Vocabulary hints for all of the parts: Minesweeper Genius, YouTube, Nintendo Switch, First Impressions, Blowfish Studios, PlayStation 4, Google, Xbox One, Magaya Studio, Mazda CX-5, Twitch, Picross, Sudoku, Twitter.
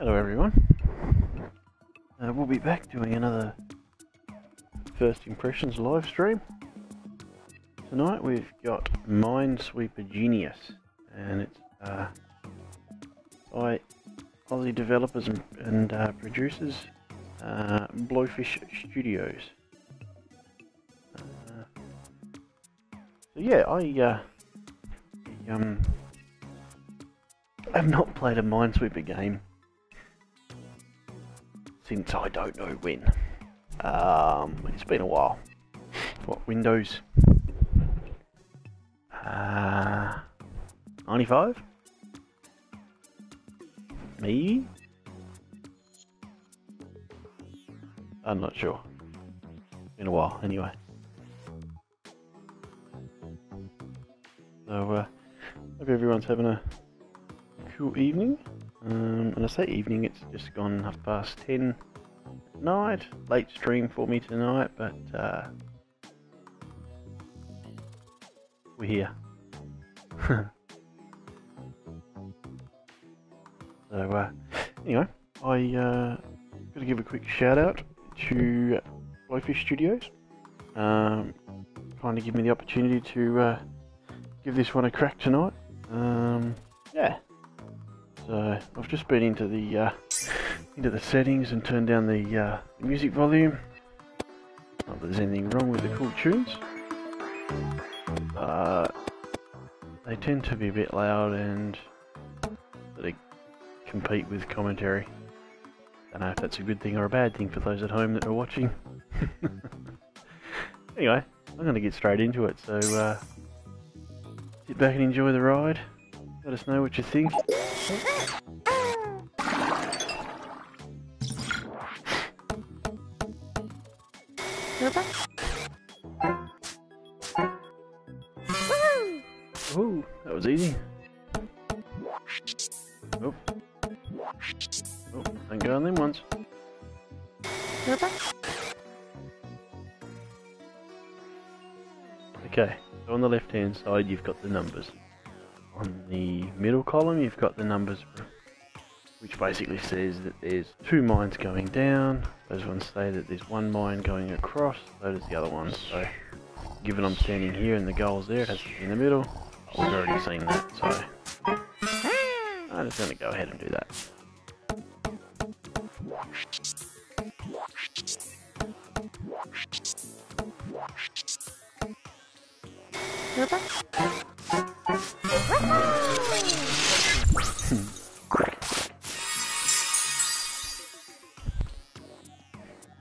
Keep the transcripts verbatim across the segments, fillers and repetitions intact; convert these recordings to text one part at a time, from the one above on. Hello everyone, uh, we'll be back doing another First Impressions live stream. Tonight we've got Minesweeper Genius, and it's uh, by Aussie developers and, and uh, producers, uh, Blowfish Studios. Uh, so yeah, I uh, um, have not played a Minesweeper game since I don't know when. Um, it's been a while. What, Windows? Uh, ninety-five? Maybe? I'm not sure. It's been a while, anyway. So, uh, hope everyone's having a cool evening. Um, and I say evening, it's just gone half past ten at night. Late stream for me tonight, but uh, we're here. so, uh, anyway, I uh, got to give a quick shout out to Blowfish Studios. Um, kind of give me the opportunity to uh, give this one a crack tonight. Um, yeah. So I've just been into the uh, into the settings and turned down the uh, music volume. Not that there's anything wrong with the cool tunes. Uh, they tend to be a bit loud and they compete with commentary. I don't know if that's a good thing or a bad thing for those at home that are watching. Anyway, I'm going to get straight into it. So uh, sit back and enjoy the ride. Let us know what you think. Oh, that was easy. Oh, oh, don't go on them once. Okay, so on the left-hand side you've got the numbers. On the middle column you've got the numbers, which basically says that there's two mines going down. Those ones say that there's one mine going across, so does the other one. So given I'm standing here and the goal's there, it has to be in the middle. We've already seen that, so I'm just going to go ahead and do that.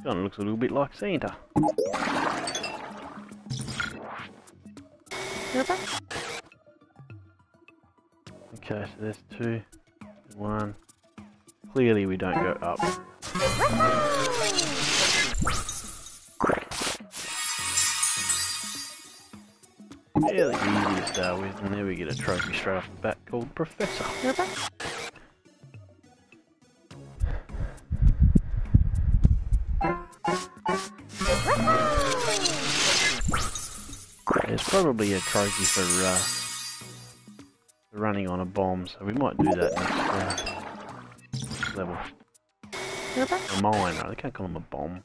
Kind of looks a little bit like Santa. Okay, so there's two, one. Clearly we don't go up. Fairly easy to start with, and there we get a trophy straight off the bat called Professor. There's probably a trophy for uh, running on a bomb, so we might do that next uh, level. A mine, right? They can't call them a bomb.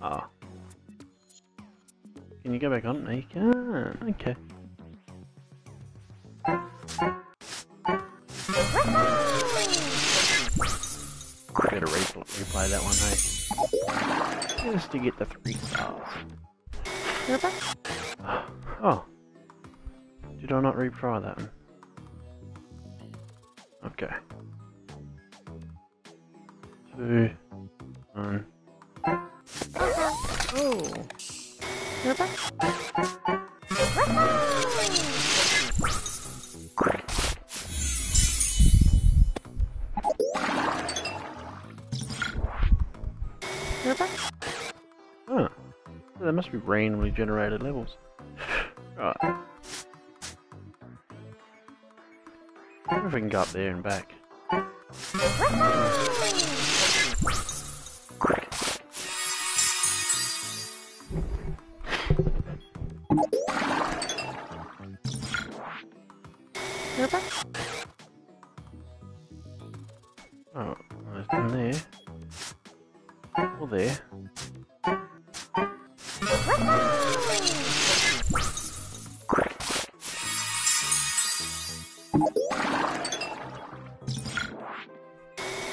Ah. Oh. Can you go back on? No, you can't. Okay. Better re replay that one, hey? Just to get the three stars. Oh. Did I not retry that one? Okay. Two. One. Oh. Huh. There must be randomly generated levels. Right. I wonder if we can go up there and back. You're back. Oh, there's one there. Well, there.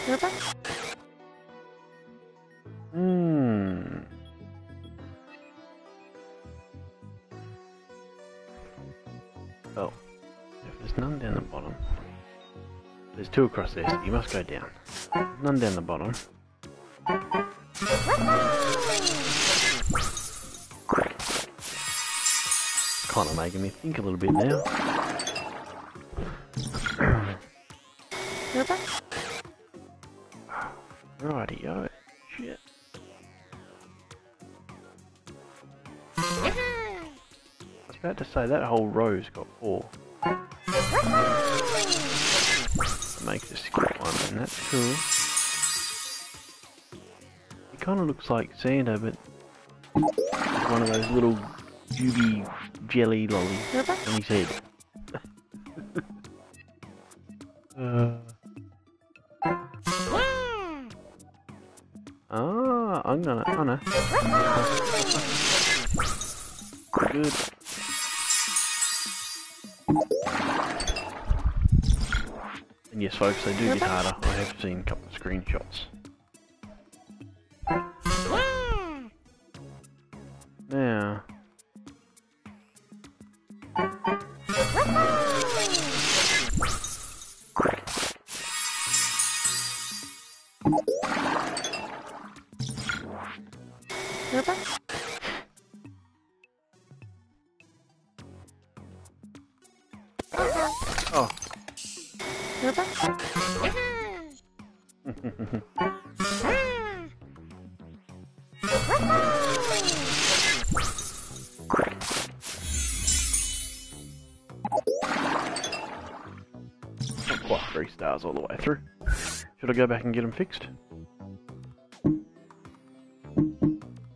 You're back. Hmm. Oh. If there's none down the bottom. There's two across there, so you must go down. None down the bottom. Kind of making me think a little bit now. You're back. Rightio. Shit. I was about to say that whole row's got four. Makes a skip one, and that's cool. It kind of looks like Xander, but one of those little doobie jelly lollies on his head. uh. Ah, I'm gonna, oh no. Good. And yes folks, they do get harder. I have seen a couple of screenshots. Now. Three stars all the way through. Should I go back and get them fixed?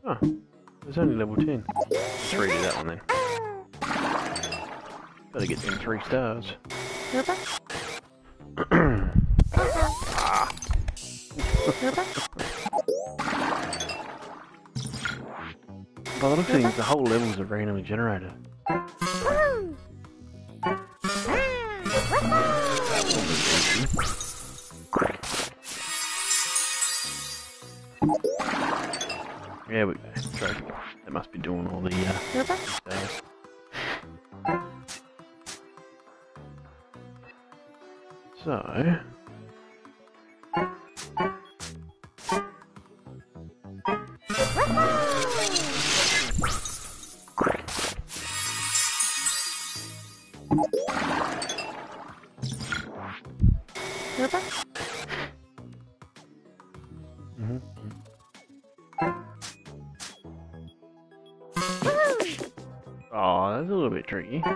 Oh, there's only level ten. Let's redo that one then. Better get them three stars. By the looks of things, the whole levels are randomly generated. There we go. They must be doing all the uh, stars. So tricky. I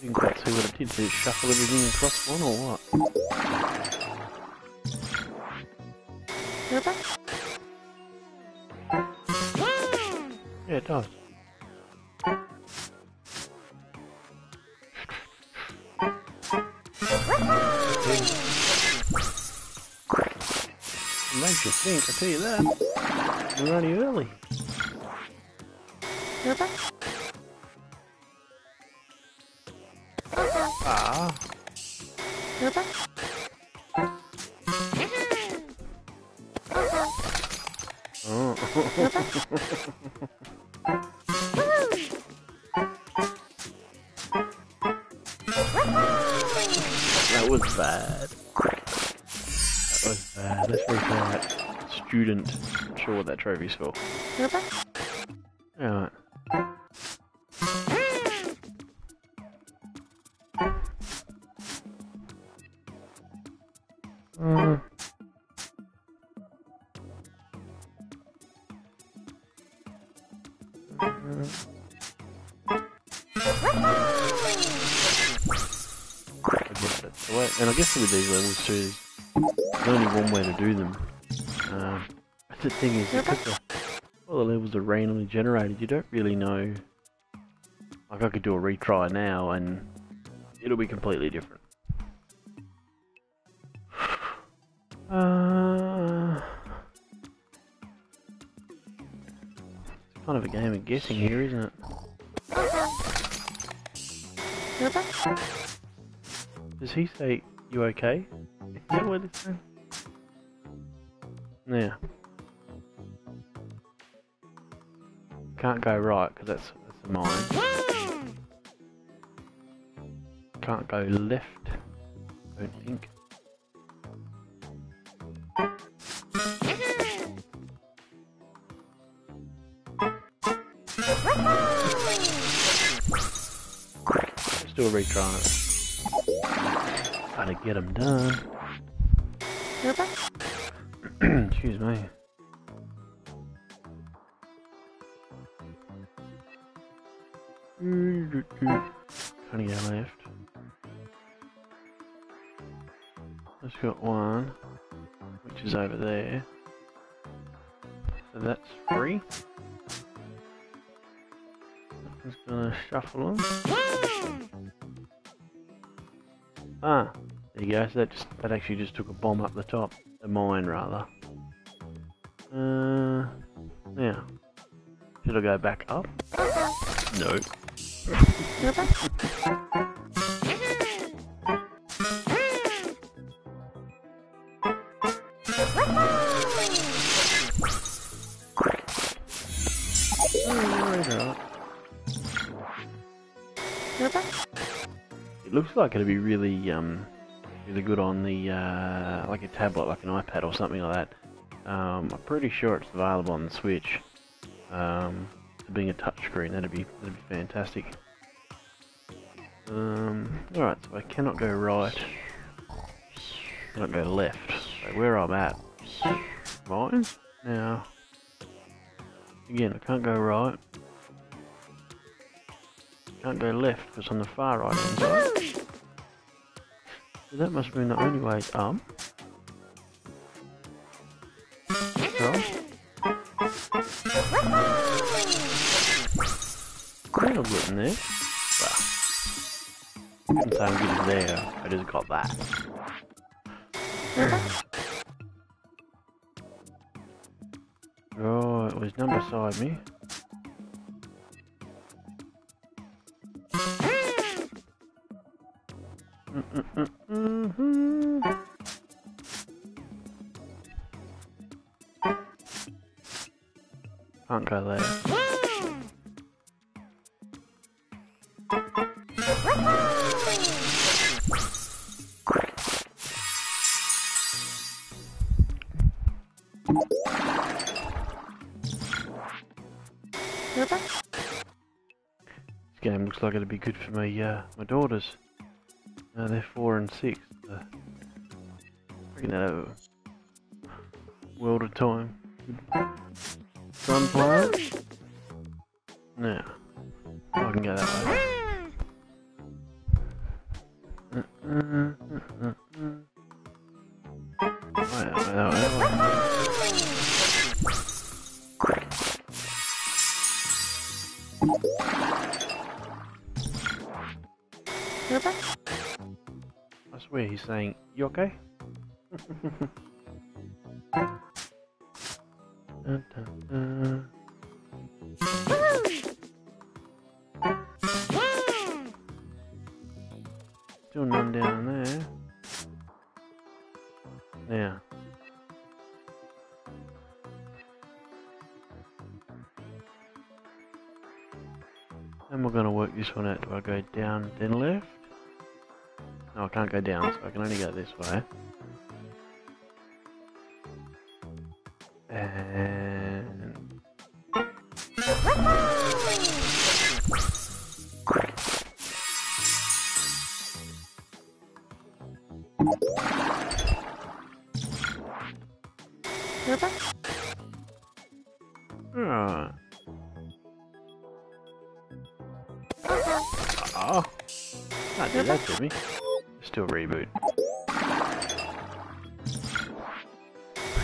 didn't quite see what it did. Did it shuffle everything across one or what? Yeah, it does. It makes you think, I tell you that. We're only early. Ah. Oh. That was bad. That was bad. Let's retry it. Student. I'm sure what that trophy's for. Alright. And I guess with these levels too, there's only one way to do them. Um, the thing is, because the, all the levels are randomly generated, you don't really know Like, I could do a retry now and it'll be completely different. Uh, it's kind of a game of guessing here, isn't it? Does he say, you okay? Is that what it's saying? Yeah. Can't go right, because that's, that's a mine. Can't go left, I don't think. Let's do a retry on it. Gotta get them done. Excuse me. Trying to go left. Just got one, which is over there. So that's free. I'm just gonna shuffle them. Ah, there you go. So that just that actually just took a bomb up the top, a mine rather. Uh, now should I go back up? No. It looks like it'll be really, um, really good on the, uh, like a tablet, like an iPad or something like that. Um, I'm pretty sure it's available on the Switch. Um, being a touchscreen, that'd be that'd be fantastic. Um, all right, so I cannot go right. I cannot go left. So where I'm at, mine now. Again, I can't go right. Can't go left because on the far right hand side. So that must mean the only way is up. I'm getting there. Well, since I'm getting there, I just got that. Oh, it was down beside me. Can't go there. Looks like it'll be good for my uh, my daughters. Uh, they're four and six. So bringing that over. World of time. Sun plant. Now I can go that way. Uh, uh, uh, uh, uh. Oh, yeah, oh, yeah, oh, yeah. I swear he's saying, you okay? dun, dun, dun. Still none down there. Now. And we're going to work this one out. Do I go down, then left? No, I can't go down, so I can only go this way. And... Alright. Oh, can't do that to me. Still reboot.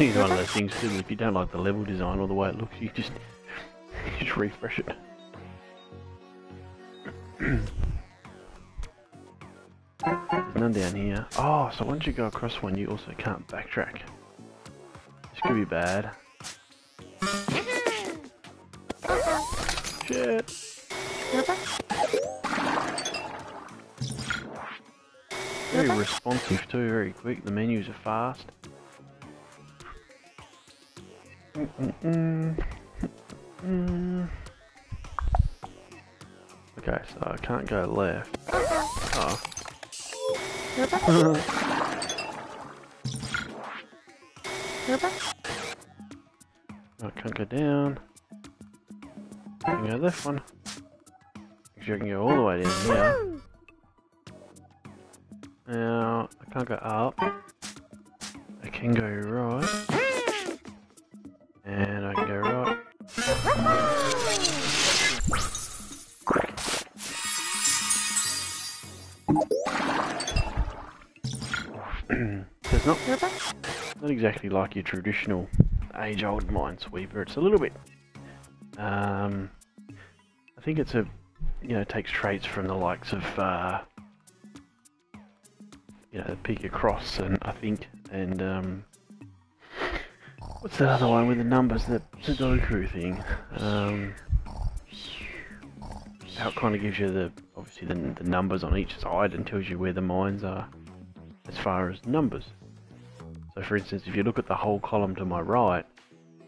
It's one of those things too, if you don't like the level design or the way it looks, you just, you just refresh it. None down here. Oh, so once you go across one, you also can't backtrack. This could be bad. Shit. Very responsive too, very quick. The menus are fast. Mm-mm-mm. Mm-mm. Okay, so I can't go left. Oh. I can't go down. I can go left one. Actually, I can go all the way down now. Now, I can't go up. I can go right. And I can go right. It's not, not exactly like your traditional age-old Minesweeper. It's a little bit... Um, I think it's a... You know, it takes traits from the likes of... Uh, you know, Picross, and I think, and um, what's that other one with the numbers, that Sudoku thing? Um, how it kind of gives you the, obviously the, the numbers on each side and tells you where the mines are, as far as numbers. So for instance, if you look at the whole column to my right,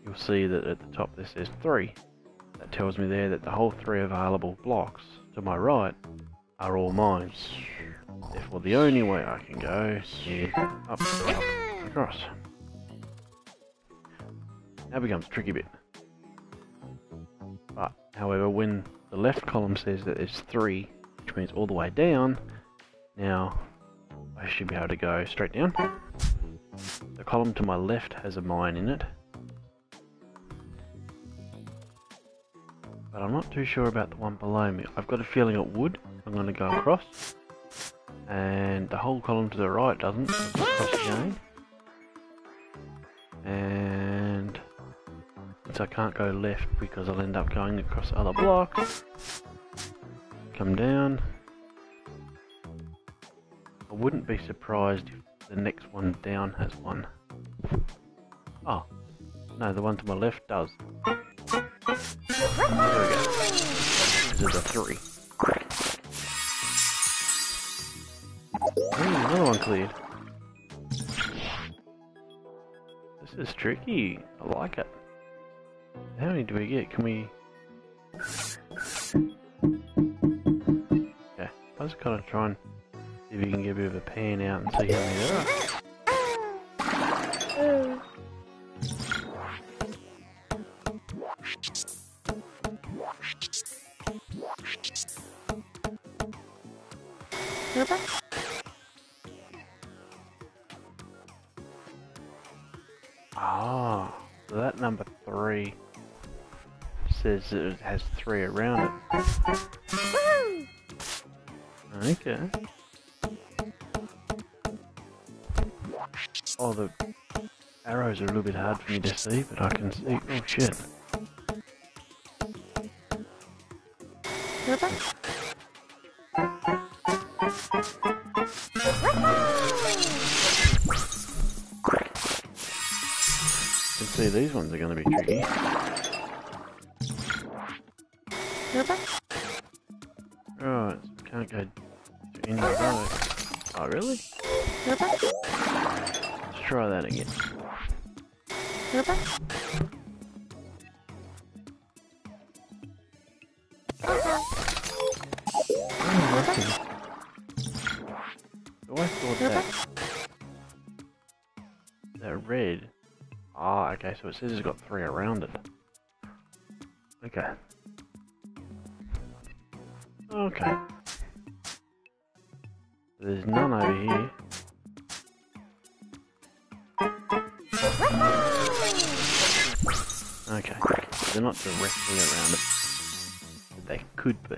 you'll see that at the top there says three. That tells me there that the whole three available blocks to my right are all mines. Therefore, the only way I can go is up, up, across. Now becomes a tricky bit. But, however, when the left column says that there's three, which means all the way down, now I should be able to go straight down. The column to my left has a mine in it. But I'm not too sure about the one below me. I've got a feeling it would. I'm going to go across. And the whole column to the right doesn't, across again. And since I can't go left because I'll end up going across other blocks, come down. I wouldn't be surprised if the next one down has one. Oh, no, the one to my left does. There we go. This is a three. Ooh, another one cleared. This is tricky. I like it. How many do we get? Can we... Okay, I was kind of trying to see if we can get a bit of a pan out and see how many there are. Nope. Ah, so that number three says it has three around it. Okay. Oh, the arrows are a little bit hard for me to see, but I can see. Oh, shit. See, these ones are going to be tricky. Right, so we can't go to any of those. Oh, really? Let's try that again. Oh, so I thought that... That red... Ah, okay, so it says it's got three around it. Okay. Okay. There's none over here. Okay, they're not directly around it. But they could be.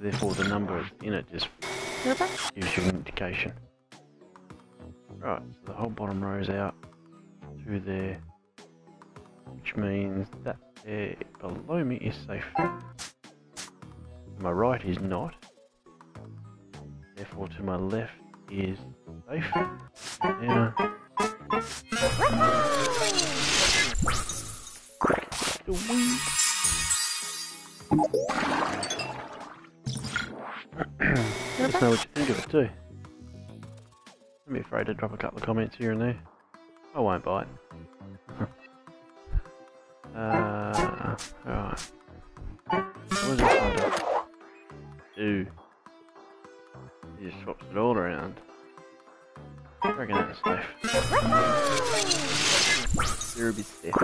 Therefore, the number in it just gives you an indication. Right, so the whole bottom row is out through there, which means that there below me is safe. my right is not. Therefore, to my left is safe. Now, let us know what you think of it too. Don't be afraid to drop a couple of comments here and there. I won't bite. uh, alright. What was it trying to do? He just swaps it all around. I reckon that's safe. You're a bit sick.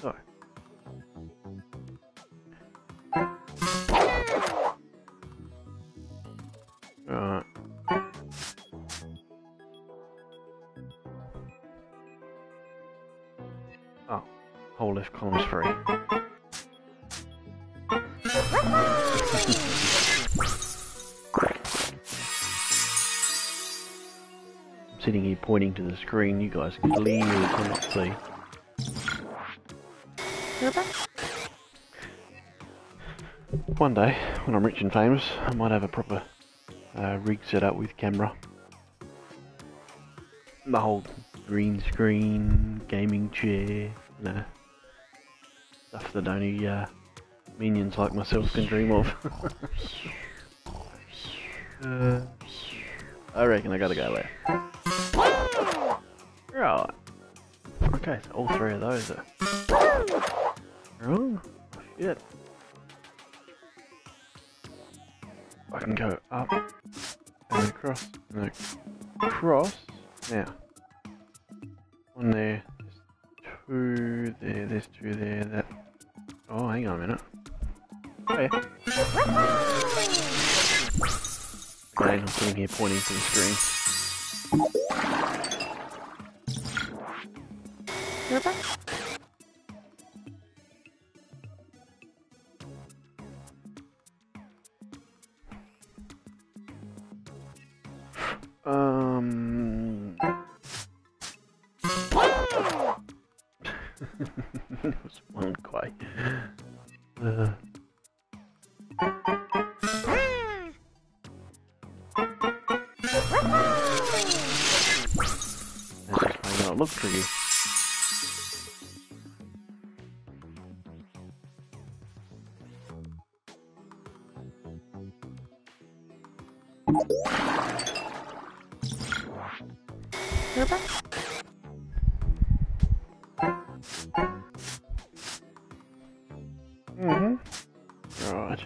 So. Alright. Oh, whole left column's free. I'm sitting here pointing to the screen, you guys clearly cannot see. One day, when I'm rich and famous, I might have a proper uh, rig set up with camera. The whole green screen, gaming chair, you know, stuff that only uh, minions like myself can dream of. uh, I reckon I gotta go there. Right. Okay, so all three of those are... Oh, shit. I can go up and across and across. Now, one there, there's two there, there's two there, that. Oh, hang on a minute. Oh, yeah. Okay, I'm sitting here pointing to the screen. Remember? Um. It was one guy. Uh. This may not look pretty. Mm-hmm. Right.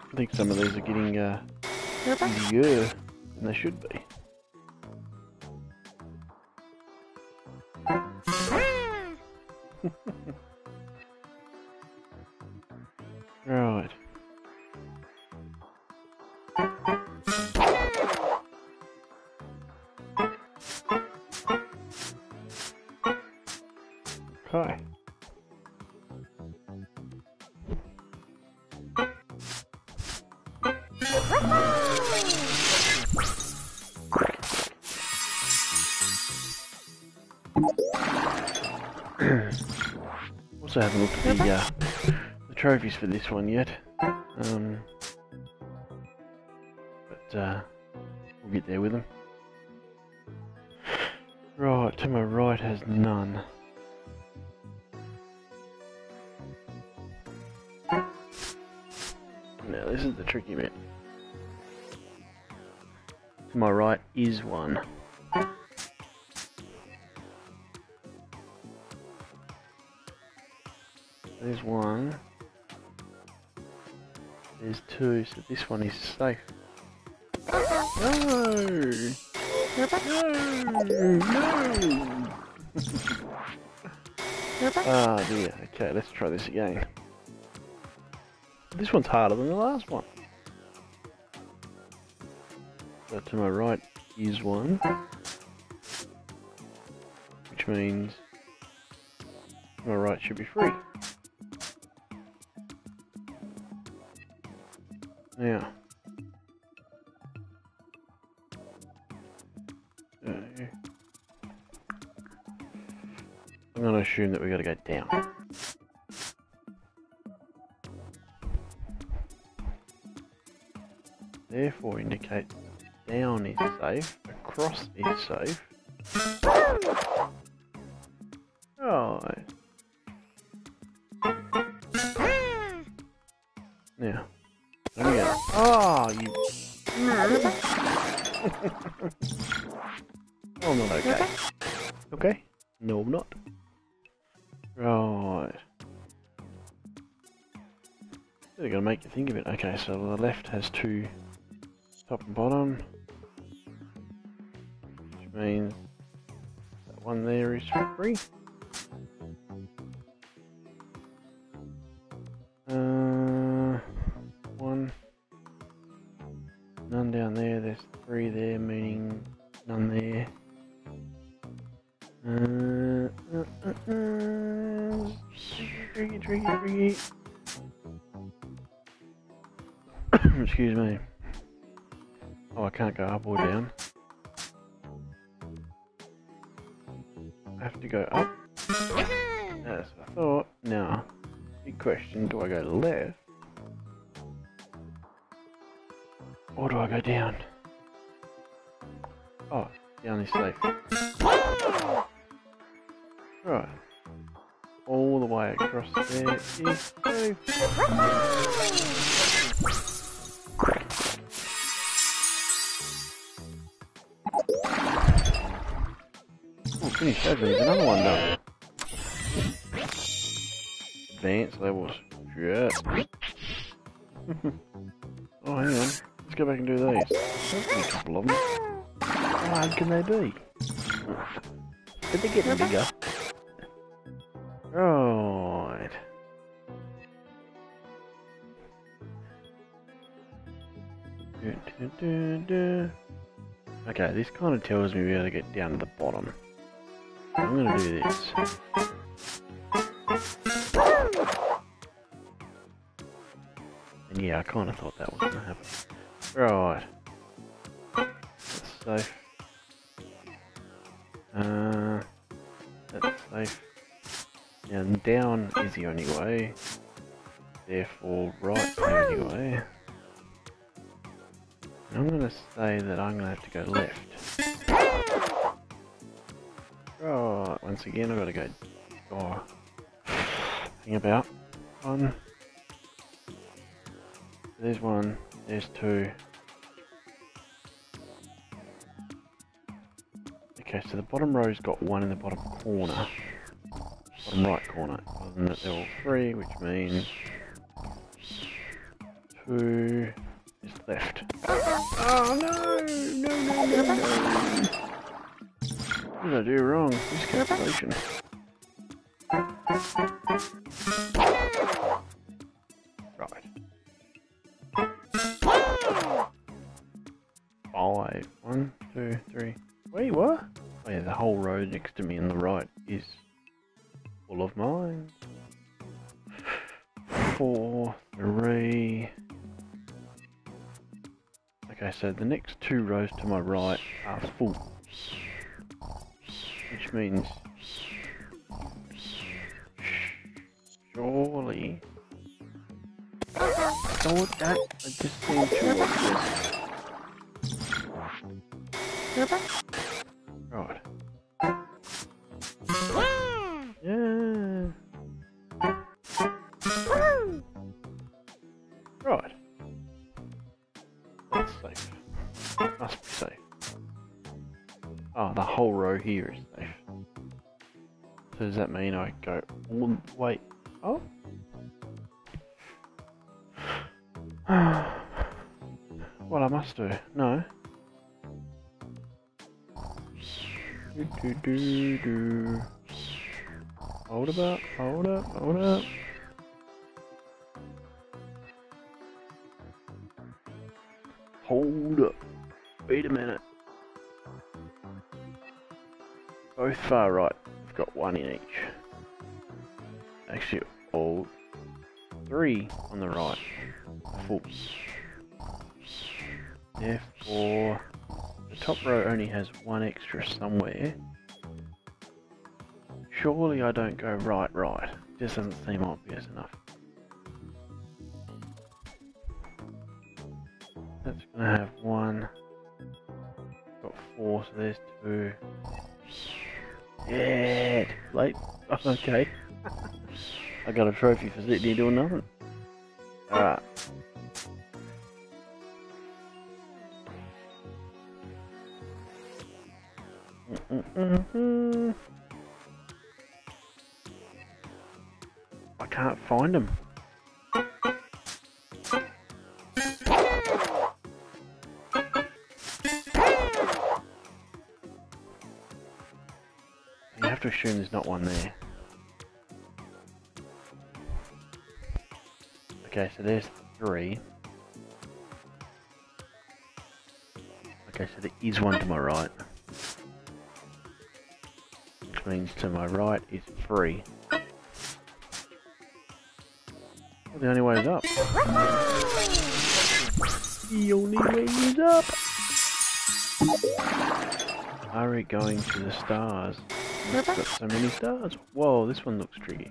I think some of these are getting uh, easier than they should be. Right. Okay. Also haven't looked at the uh, the trophies for this one yet, um, but uh, we'll get there with them. Right, to my right has none. Now this is the tricky bit. To my right is one. There's one. There's two, so this one is safe. No! No! No! Ah dear, okay, let's try this again. This one's harder than the last one. So to my right is one. which means my right should be free. Now, so I'm going to assume that we've got to go down. Therefore indicate down is safe, across is safe. Right. Now, there we go. Oh, you... oh, not okay. Okay? No, I'm not. Right. Really gotta make you think of it. Okay, so the left has two... top and bottom, which means that one there is free. Uh, one, none down there, there's three there, meaning none there. Uh, uh, uh, uh. Tricky, tricky, tricky. Excuse me. Oh, I can't go up or down. I have to go up. That's what I thought. Now, big question, do I go left? Or do I go down? Oh, down is safe. Right. All the way across there is safe. There's another one down there. Advanced levels. Yeah. Oh, hang on. Let's go back and do these. There's a couple of them. How hard can they be? But they're getting bigger. Right. Okay, this kind of tells me we gotta get down to the bottom. I'm gonna do this. And yeah, I kinda thought that was gonna happen. Right. That's safe. Uh, that's safe. And down is the only way. Therefore, right is the only way. And I'm gonna say that I'm gonna have to go left. Right, once again I've got to go, oh, hang about, one, there's one, there's two. Okay, so the bottom row's got one in the bottom corner, bottom right corner, other than that they're all three, which means two is left. Oh no, no, no, no, no. What did I do wrong? This calculation. Right. Five. One, two, three. Wait, what? Oh yeah, the whole road next to me on the right is full of mines. Four, three. Okay, so the next two rows to my right are full. Which means, surely, I don't want that, I just think this. Right. Yeah. Right. That's safe. Must be safe. Oh, the whole row here is safe. So does that mean I go all the way up? Well, I must do. No. Do, do, do, do. Hold up, hold up, hold up. Hold up. Wait a minute. Both far right. I've got one in each. Actually, all three on the right. Full. Therefore, the top row only has one extra somewhere. Surely I don't go right, right. It just doesn't seem obvious enough. That's gonna have one. Got four, so there's two. Yeah, late. Oh, okay. I got a trophy for sitting here doing nothing. Alright. Mm-mm-mm-mm. I can't find him. You have to assume there's not one there. Okay, so there's three. Okay, so there is one to my right. Which means to my right is three. Well, the only way is up. The only way is up! Are we going to the stars? It's got so many stars. Whoa, this one looks tricky.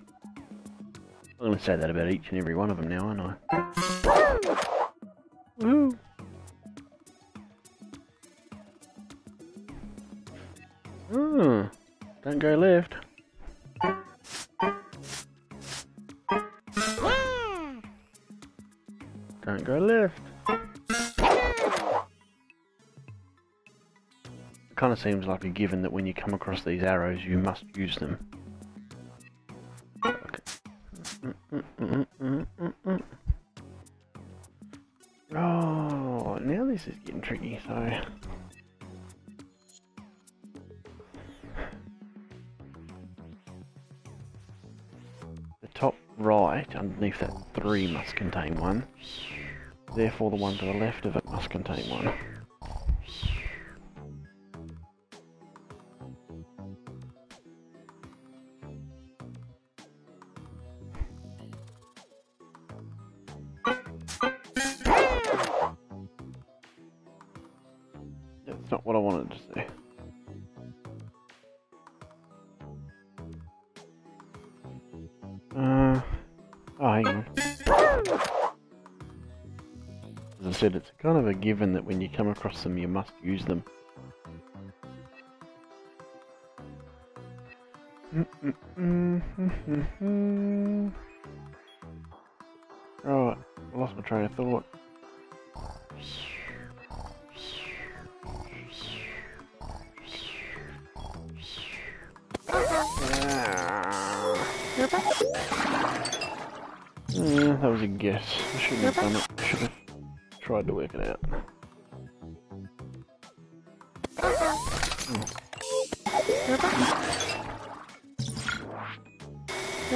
I'm going to say that about each and every one of them now, aren't I? Woo! Hmm. Don't go left. Don't go left. It kind of seems like a given that when you come across these arrows, you must use them. Oh, now this is getting tricky, so... The top right, underneath that three, must contain one. Therefore, the one to the left of it must contain one. It's kind of a given that when you come across them, you must use them. Mm-mm-mm-mm-mm-mm. Right, I lost my train of thought. Uh, that was a guess. I shouldn't have done it. I should have tried to work it out. Oh.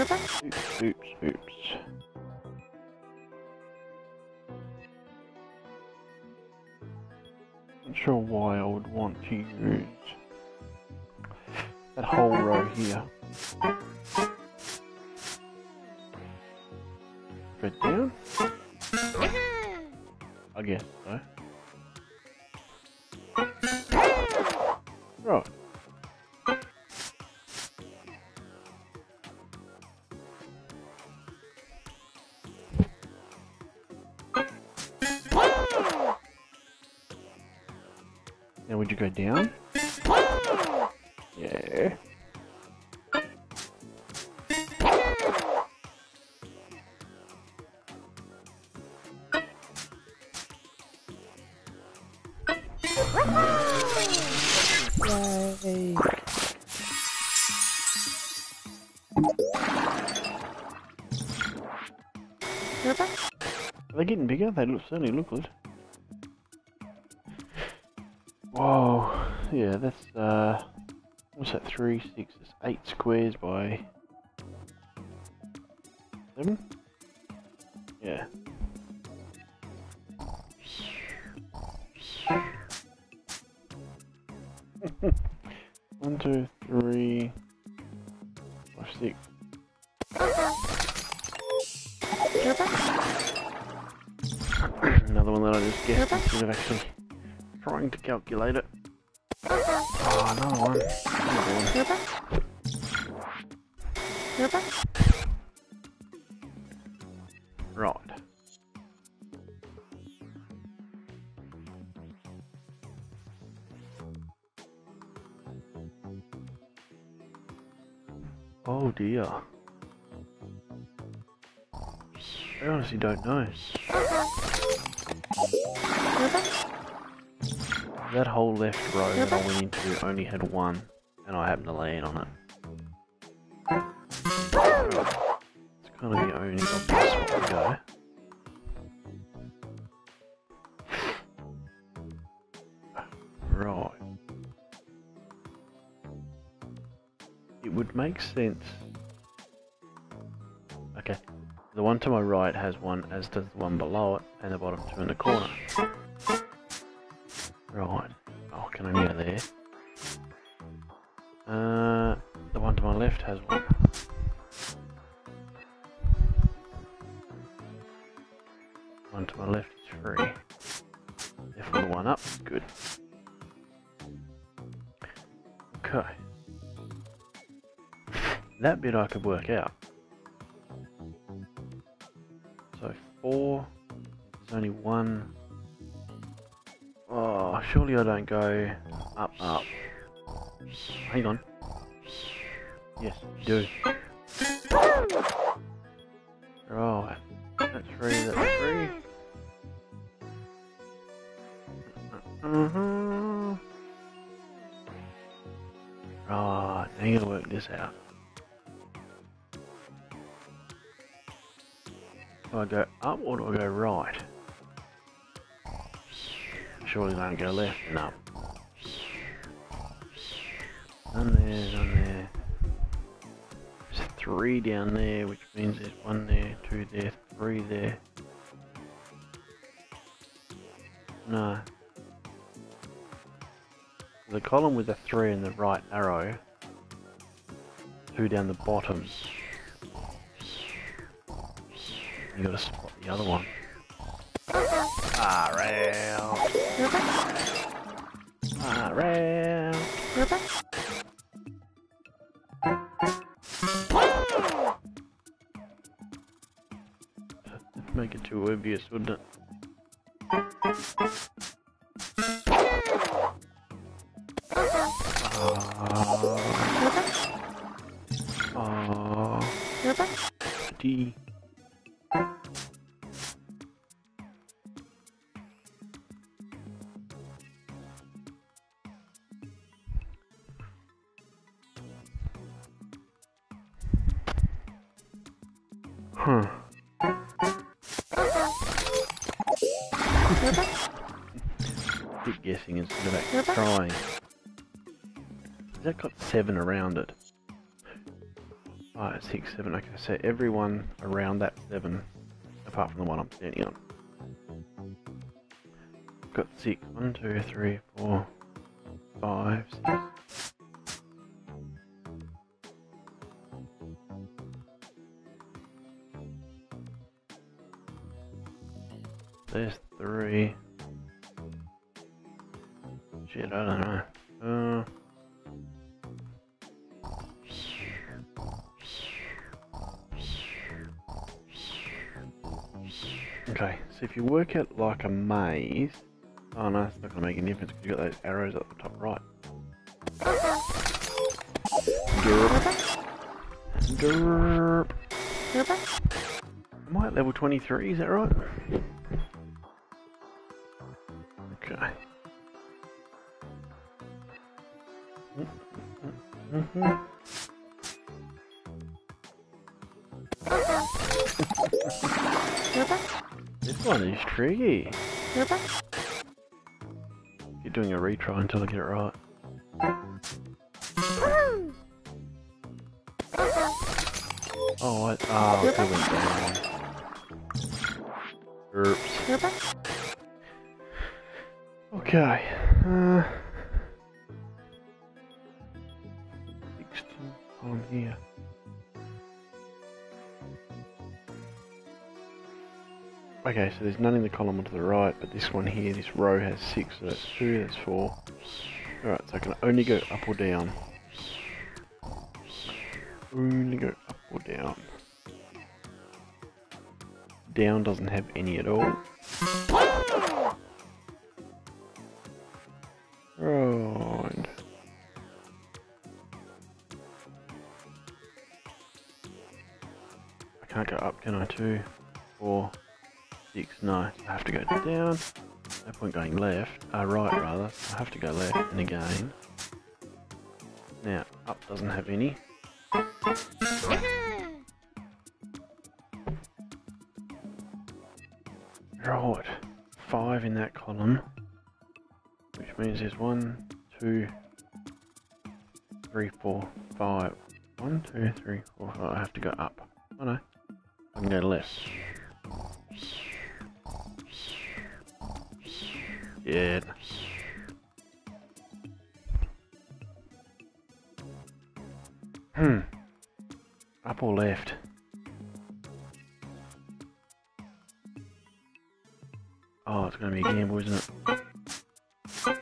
Oops, oops, oops. Not sure why I would want to use that whole row here. Go down. I guess so. Right. Now would you go down? Yeah. They're getting bigger, they look, certainly look good. Whoa, yeah, that's, uh, what's that, three, six, that's eight squares by seven? Yeah. One, two, three, Stick. Another one that I just guessed instead of actually trying to calculate it. Oh, another one. Another one. Right. Oh dear. I honestly don't know. That whole left row that I went into only had one, and I happened to land on it. It's kind of the only obvious way to go. Right. It would make sense. Okay. The one to my right has one, as does the one below it, and the bottom two in the corner. Right. Oh, can I go there? Uh, the one to my left has one. One to my left is free. Therefore the one up, good. Okay. That bit I could work out. So four, there's only one. Oh, surely I don't go up, up. Hang on. Yes, you do. Right. That's three, that's three. Mm-hmm. Right, now you gotta work this out. Do I go up or do I go right? Surely don't go left. No. None there, none there. There's three down there, which means there's one there, two there, three there. No. The column with the three and the right arrow. Two down the bottom. You gotta spot the other one. Far out. Far out. That'd make it too obvious, wouldn't it? Oh. Oh. D. Trying. That got seven around it. Five, six, seven. Okay, so everyone around that seven, apart from the one I'm standing on. Got six. One, two, three, four, five, six. There's three. Shit, I don't know. Uh, okay, so if you work it like a maze... Oh no, it's not going to make any difference because you've got those arrows up the top right. Derp. Derp. Derp. Am I at level twenty-three, is that right? Okay. This one is tricky. You're doing a retry until I get it right. Oh, I, oh, I went down. Oops. Okay. Uh, Here. Okay, so there's none in the column to the right, but this one here, this row has six, so that's two, that's four. Alright, so I can only go up or down. Only go up or down. Down doesn't have any at all. Right. I can't go up, can I? Two, four, six, no. I have to go down. No point going left, uh, right rather. I have to go left and again. Now, up doesn't have any. Right, five in that column, which means there's one, two, three, four, five. One, two, three, four, five. I have to go up. Oh no, I can go left. Yeah. Hmm. Up or left? Oh, it's going to be a gamble, isn't it?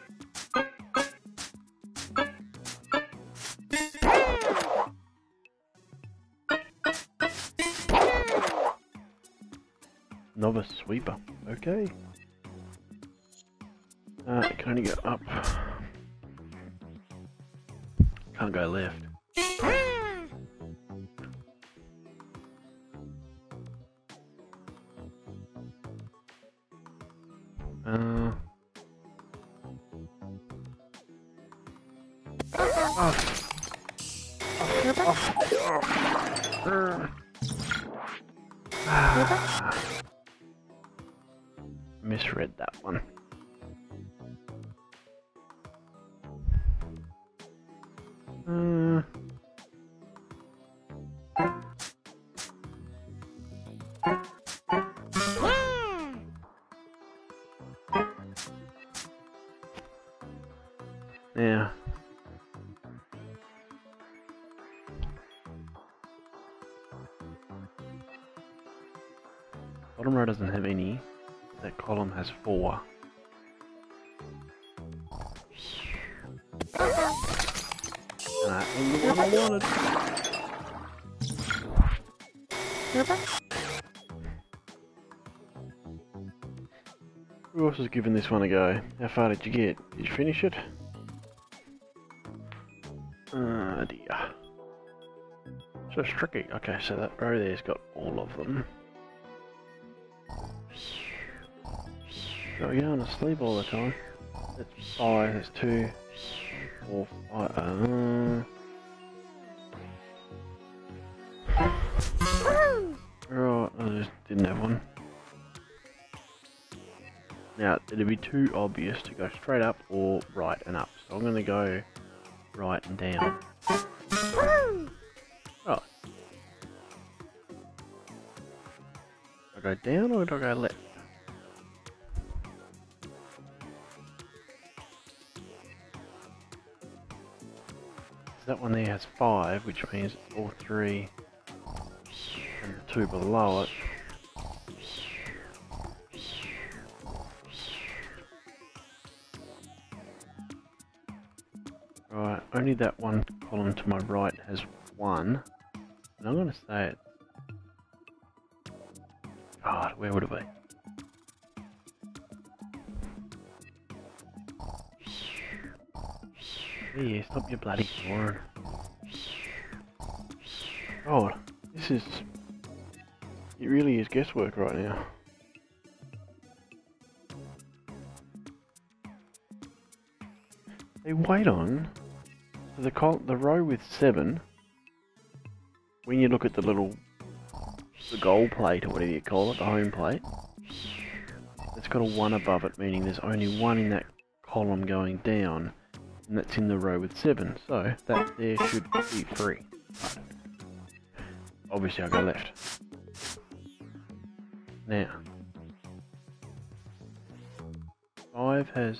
Novice sweeper. Okay. Uh, it can only go up. Can't go left. Uh. Off. Off. Off. Off. Uh. Ah. Misread that one. Uh. Yeah. Bottom row doesn't have any. That column has four. That was the one I wanted. Who else has given this one a go? How far did you get? Did you finish it? Ah dear. So it's tricky. Okay, so that row there's got all of them. So we don't want to sleep all the time. That's five, there's two, four, five, uh... Right, I just didn't have one. Now, it'd be too obvious to go straight up or right and up, so I'm going to go right and down. Right. Do I go down or do I go left? So that one there has five, which means all three and the two below it. Right, only that one column to my right has one, and I'm going to say it. God, where would it be? Yeah, stop your bloody horn. Oh, this is... It really is guesswork right now. They wait on the col the row with seven. When you look at the little... the goal plate or whatever you call it, the home plate. It's got a one above it, meaning there's only one in that column going down. And that's in the row with seven, so that there should be free. Right. Obviously I go left. Now, five has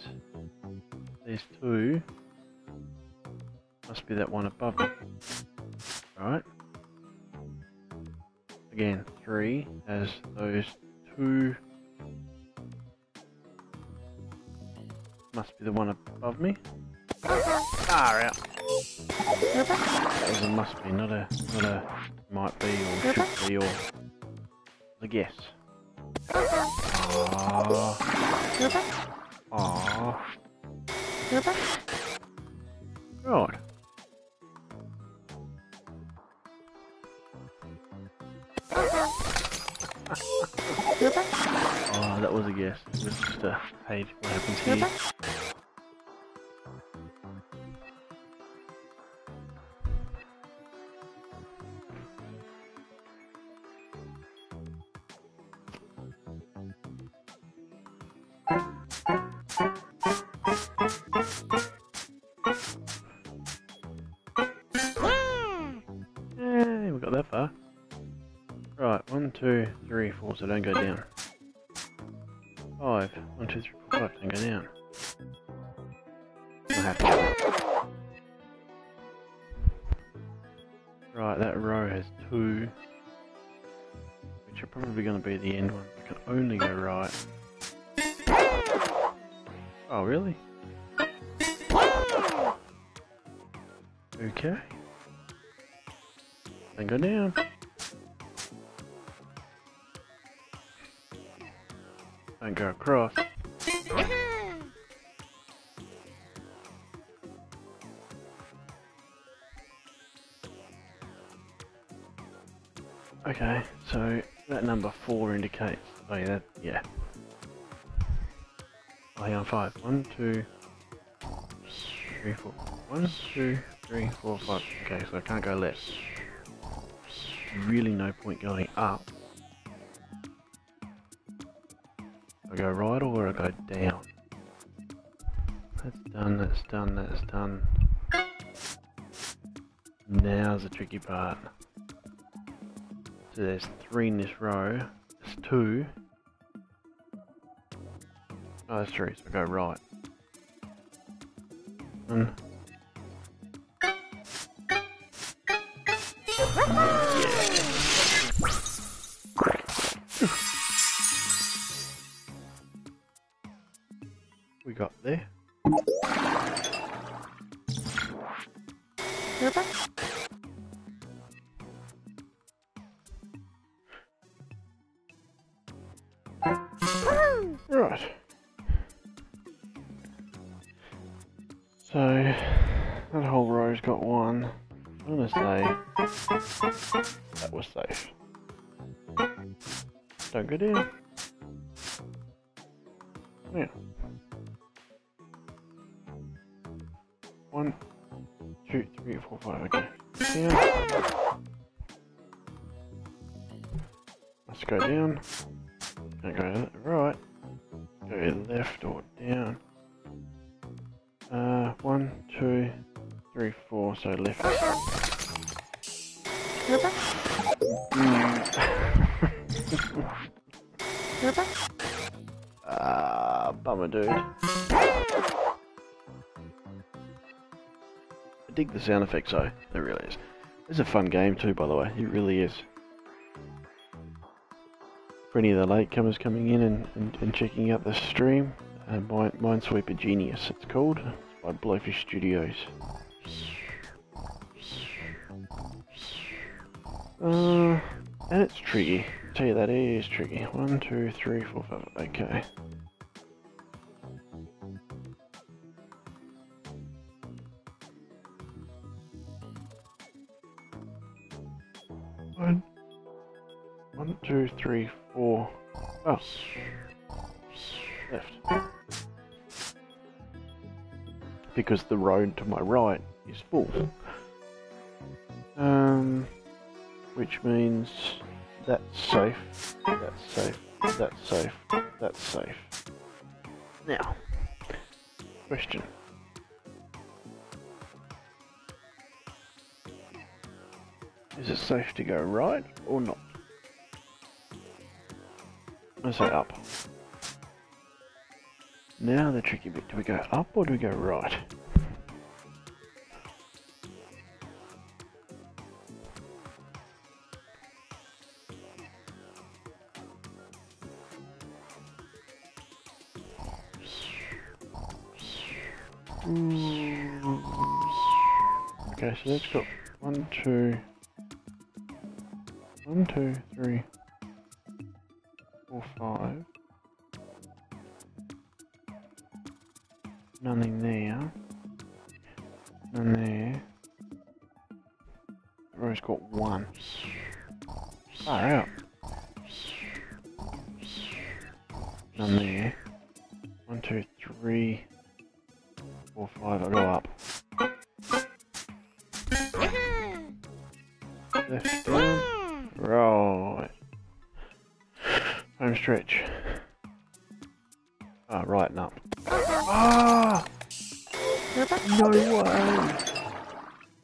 these two, must be that one above it. Alright. Again, three has those two Must be the one above me. Far out. It must be, not a, not a might be or should be or a guess. Aww. Aww. Right. Oh, that was a guess. It was just a page. What happens here? So don't go down. Five. One, two, three, four, five. Don't go down. I have to. Right, that row has two, which are probably going to be the end ones. I can only go right. Oh, really? Okay. Don't go down. Don't go across. Okay, so that number four indicates. Oh yeah, that, yeah. Oh yeah, five. One, two, three, four. One, two, three, four, five. Okay, so I can't go left. Really, no point going up. I go right or I go down. That's done, that's done, that's done. Now's the tricky part. So there's three in this row. There's two. Oh, that's three, so I go right. One. Don't go down. Yeah. One, two, three, four, five. Okay. Down. Let's go down. Don't go right. Go left or down. Uh, one, two, three, four. So left. Mm. Ah, uh, bummer, dude. I dig the sound effects, though. It really is. It's a fun game, too, by the way. It really is. For any of the latecomers coming in and, and, and checking out the stream, uh, Minesweeper Genius, it's called. It's by Blowfish Studios. Uh, and it's tricky. Tell you that is tricky. One, two, three, four, five. Okay. One, one, two, three, four. Oh, left. Because the road to my right is full. Um, which means. That's safe, that's safe, that's safe, that's safe. Now, question. Is it safe to go right or not? I say up. Now the tricky bit, do we go up or do we go right? Okay, so that's got one, two, one, two, three, four, five. Nothing there. None there. The row's got one. Far out. None there. One, two, three, four, five. I'll go up. Left down. Right. Home stretch. Ah, right and up. Ah! No way!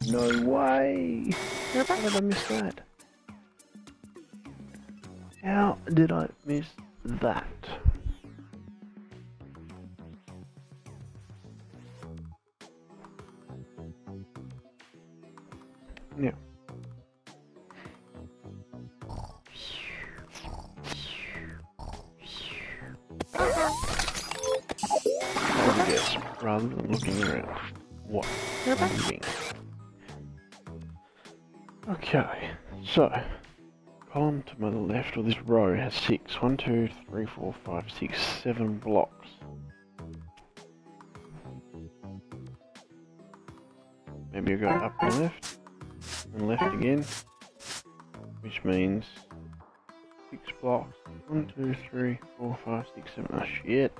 No way! How did I miss that? How did I miss that? Yeah. Rather than looking around. What are you doing? Okay, so column to my left, or this row has six. One, two, three, four, five, six, seven blocks. Maybe I'll go up and left, and left again, which means six blocks. One, two, three, four, five, six, seven. Oh shit.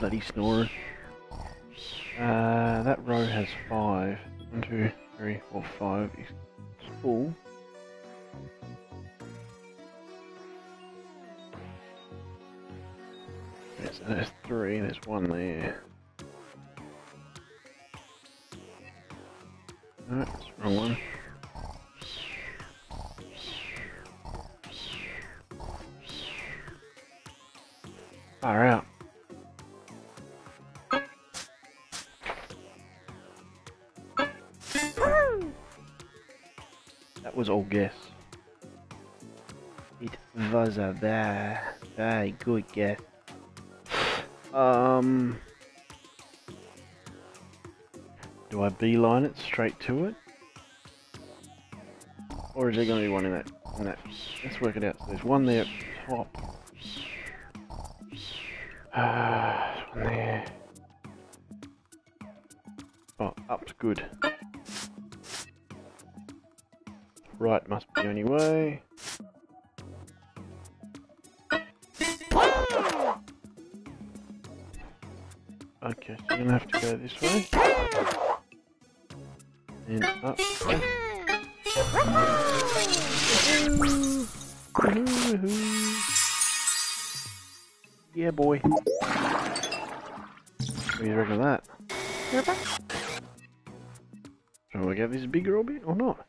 Bloody snorer. Uh, that row has five. One, two, three, four, five. It's full. There's, there's three. There's one there. No, that's the wrong one. Far out. Was all guess. It was a very, very good guess. Um, do I beeline it straight to it, or is there going to be one in that? In that? Let's work it out. So there's one there at the top. Ah, uh, one there. Oh, up's good. Right must be the only way. Okay, so you're gonna have to go this way. And up. Yeah, boy. What do you reckon of that? Shall we get this bigger orbit or not?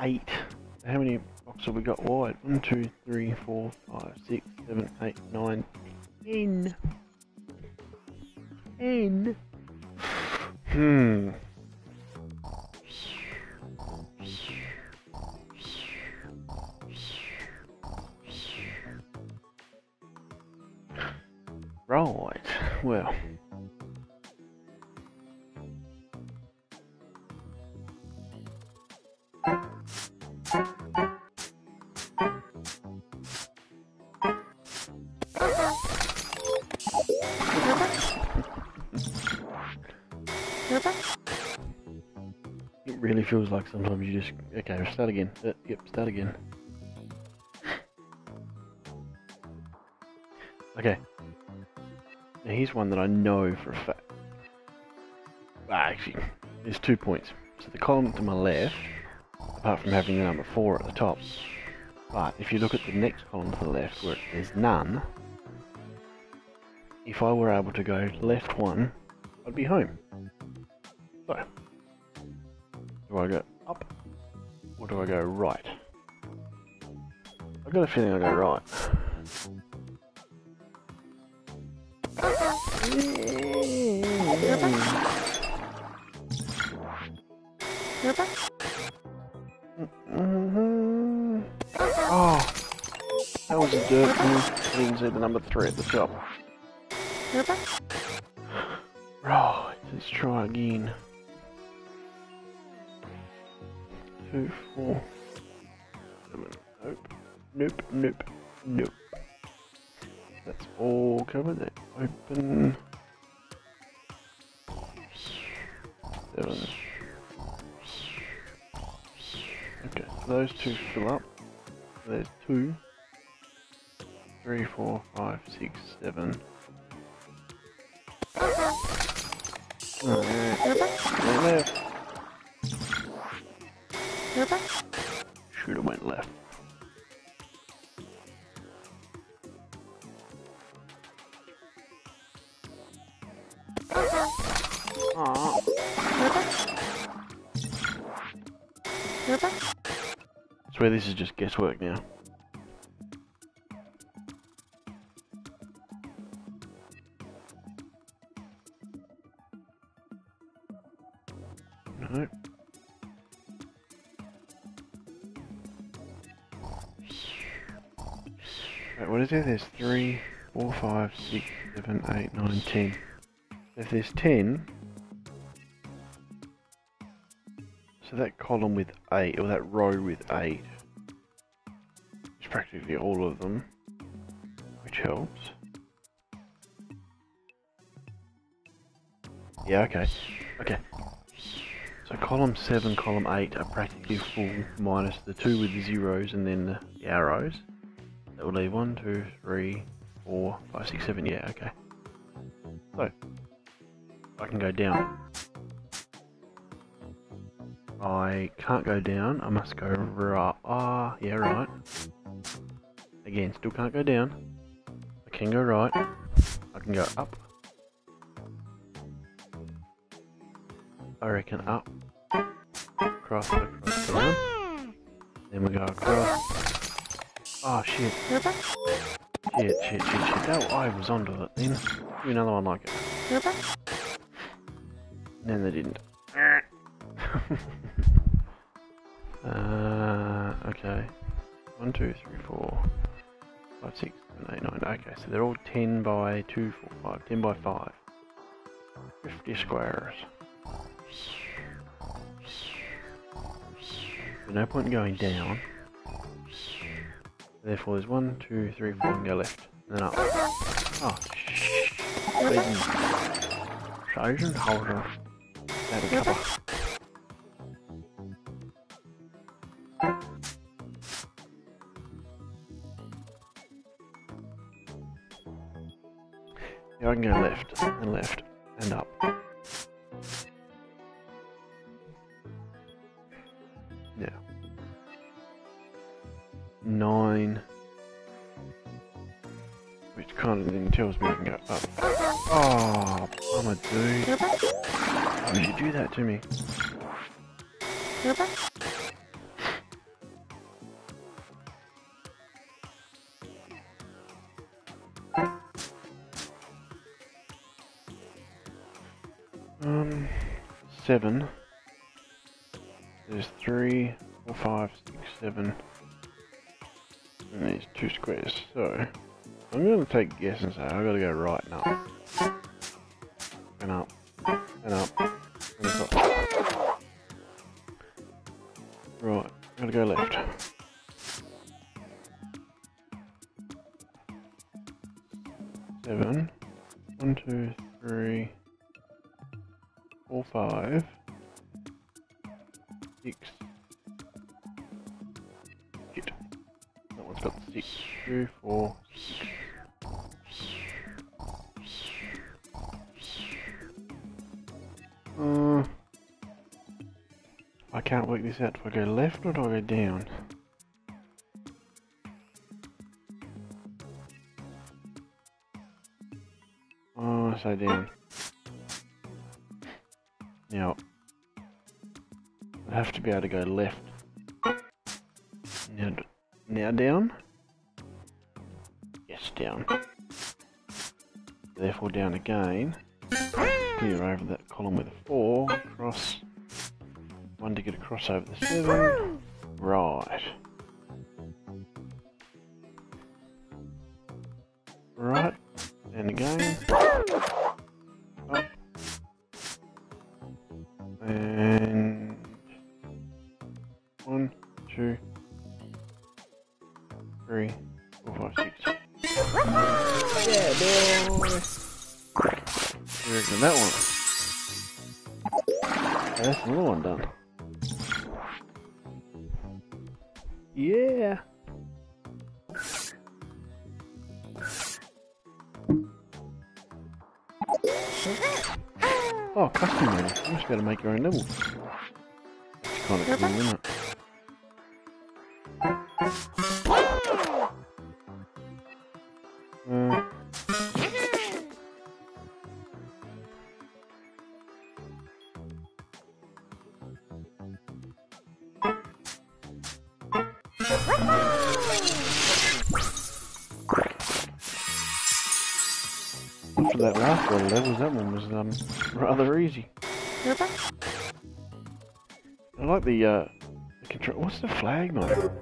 Eight. How many blocks have we got wide? One, two, three, four, five, six, seven, eight, nine, ten. Ten. Hmm. Right. Well. Feels like sometimes you just okay. Start again. Uh, yep, start again. Okay. Now here's one that I know for a fact. Ah, actually, there's two points. So the column to my left, apart from having the number four at the top, But if you look at the next column to the left where it says none, if I were able to go left one, I'd be home. So, do I go up or do I go right? I've got a feeling I go right. Mm-hmm. Oh, that was a dirt move. I didn't see the number three at the top. Right, let's try again. Two, four, seven, nope, nope, nope, nope. That's all covered. They open. Seven. Okay, those two fill up. There's two, three, four, five, six, seven. Alright, should have went left. Aww. I swear this is just guesswork now. There's three, four, five, six, seven, eight, nine, ten. If there's ten, so that column with eight, or that row with eight, is practically all of them, which helps. Yeah, okay, okay. So column seven, column eight are practically full, minus the two with the zeros and then the arrows. That will leave one, two, three, four, five, six, seven. Yeah, okay. So I can go down. I can't go down. I must go right. Ah, yeah, right. Again, still can't go down. I can go right. I can go up. I reckon up. Cross, across, down. Then we go across. Oh shit. Shit, shit, shit, shit. That, I was onto it then. Do another one like it. No, they didn't. uh, okay. One, two, three, four, five, six, seven, eight, nine. Okay, so they're all ten by two, four, five, ten by five. Fifty squares. There's no point in going down. Therefore, there's one, two, three, four, and go left, and then up. Oh, shh. Scheißen Hauser. That a cover. Yeah, I can go left, and left, and up. Yeah. Nine, which kind of then tells me I can go up. Oh, I'm a dude. Why would you do that to me? Um, seven. There's three, four, five, six, seven. And these two squares, so I'm going to take a guess and say I've got to go right and up, and up, and up, and up. Right, I've got to go left. Seven, one, two, three, four, five, six. Got six, two, four, six. Uh, I can't work this out. Do I go left or do I go down? Oh, yes I did. Now, I have to be able to go left. Now, now down. Yes, down. Therefore down again. Clear over that column with a four. Cross. One to get across over the seven. Right. Right. And again. Up. And one, two, three, four, five, six. Yeah, boy. You reckon that one? Oh, that's another one done. Yeah. Oh, custom level. You must be able to make your own levels. It's kind of cool, isn't it? Uh, After that last one, levels, that one was um rather easy. I like the uh the control. What's the flag mode?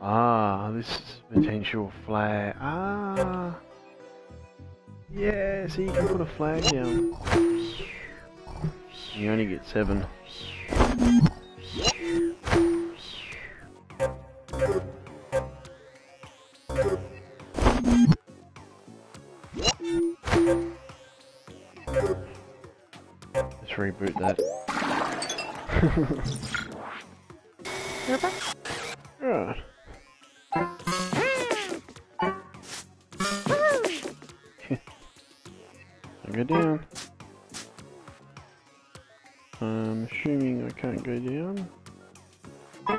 Ah, this is potential flag. Ah, yeah. So you can put a flag down. You only get seven. Let's reboot that. Alright. I'll go down. I'm assuming I can't go down. No.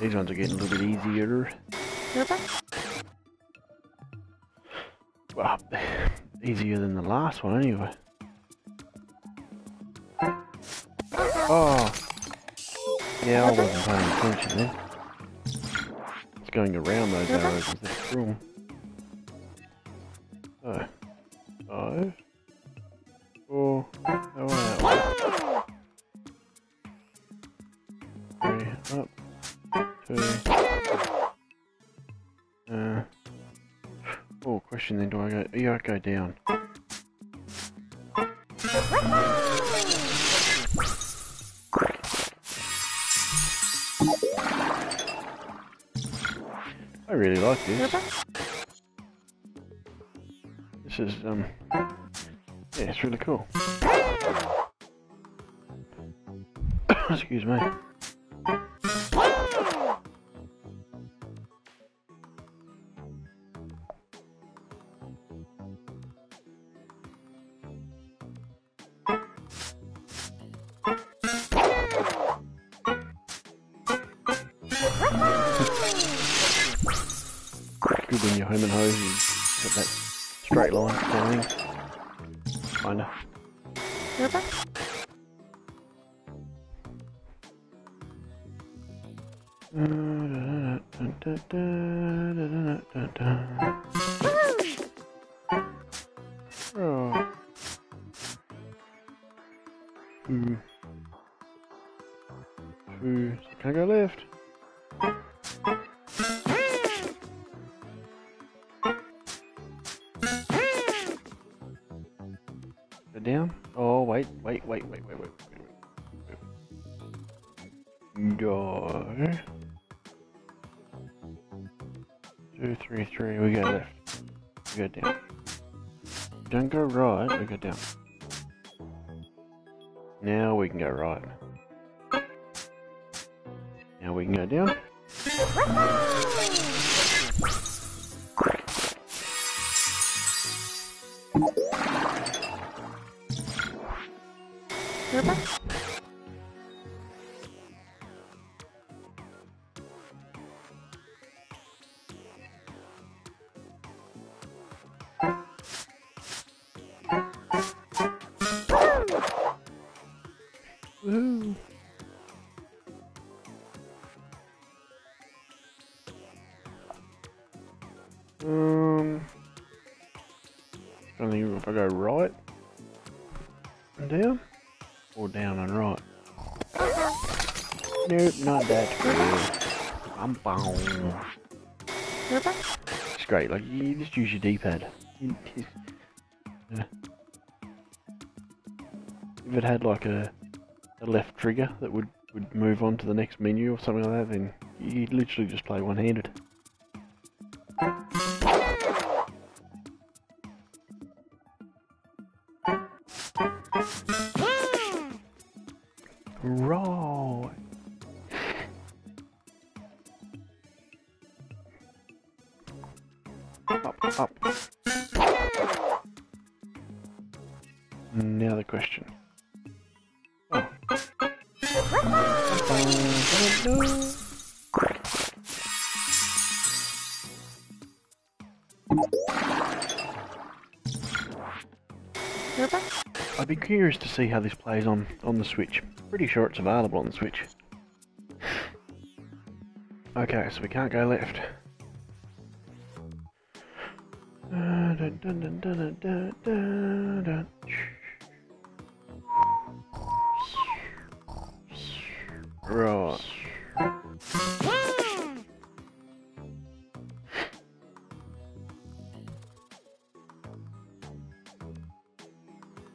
These ones are getting a little bit easier. Well, easier than the last one anyway. Oh! Yeah, I wasn't paying attention then. It's going around those arrows is the problem. So, five, four, that one, three, up, two, uh, oh, question then, do I go, yeah, I go down. I really like this. This is, um, yeah, it's really cool. Excuse me. When you're home and hose, you got that straight line going. Kinda. Oh. Two. Two. So can I go left? Down. Oh, wait, wait, wait, wait, wait, wait, wait, wait. Go. Two, three, three. We go left. We go down. Don't go right. We go down. Now we can go right. Now we can go down. You're back. Woohoo. Um, I don't think if I go right and down, or down and right. Nope, not that. I'm bong. It's great. Like you just use your D-pad. If it had like a a left trigger that would would move on to the next menu or something like that, then you literally just play one-handed. Curious to see how this plays on on the Switch. Pretty sure it's available on the Switch. Okay, so we can't go left. Right.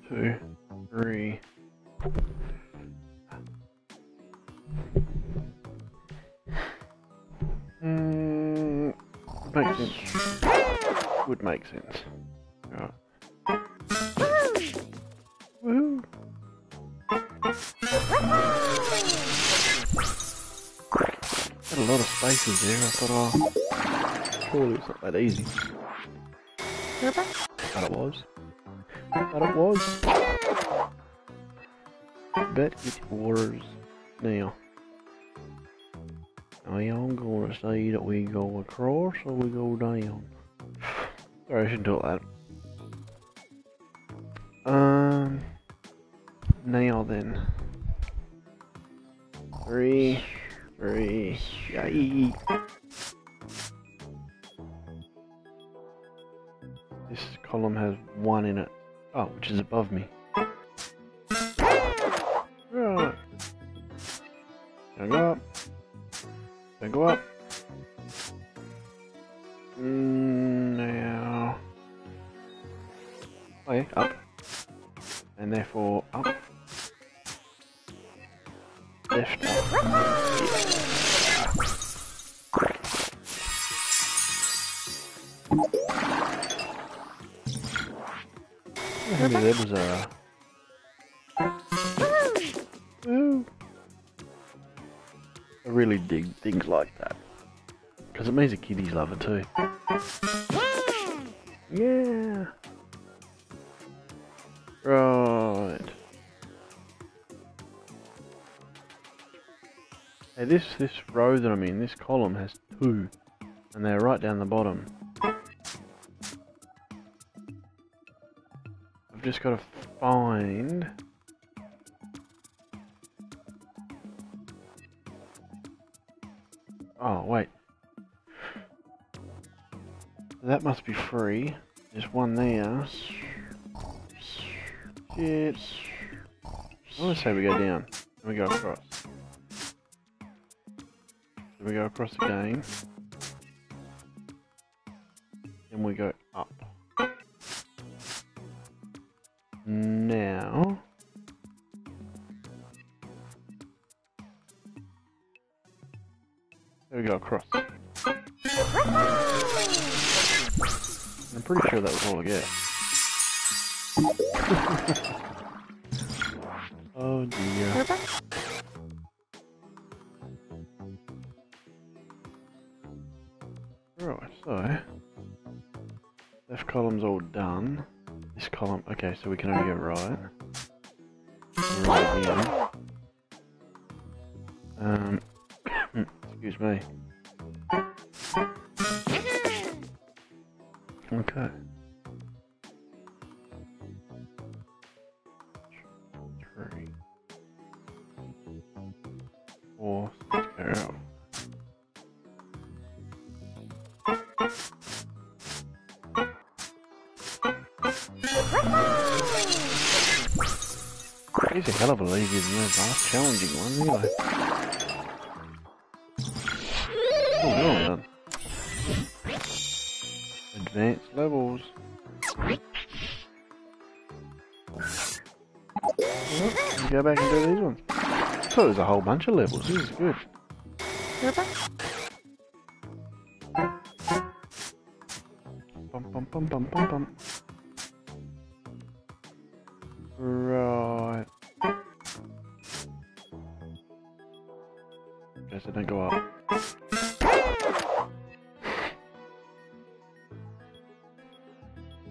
Two. Three. Mm, makes sense. Would make sense. Right. Woohoo! Had a lot of spaces there. I thought, oh, surely it's not that easy. But it was. But it was. Bet it was. Now, I am going to say that we go across or we go down. Sorry, I shouldn't do that. Um, now then. Three, three, yay. This column has one in it. Oh, which is above me. Don't go up. Don't go up. Mm, now. Oh yeah, up. And therefore up. Left up. How many levels are there? I really dig things like that, because it means the kiddies love it too. Yeah! Right. Hey, this, this row that I'm in, this column has two, and they're right down the bottom. I've just got to find... Oh, wait. That must be free. There's one there. Shit. I want to say we go down. And we go across. Then we go across again. Then we go up. Now... There we go, across. I'm pretty sure that was all I get. Oh dear. Right, so... Left column's all done. This column... Okay, so we can only go right. Um, excuse me. Okay. Three. Four. Six, get out. He's a hell of a league, isn't he? That's a challenging one, really. Oh, no, man. Advanced levels. Well, go back and do these ones. I thought it was a whole bunch of levels. This is good. Bum, bum, bum, bum, bum, bum. Right. Guess I don't go up.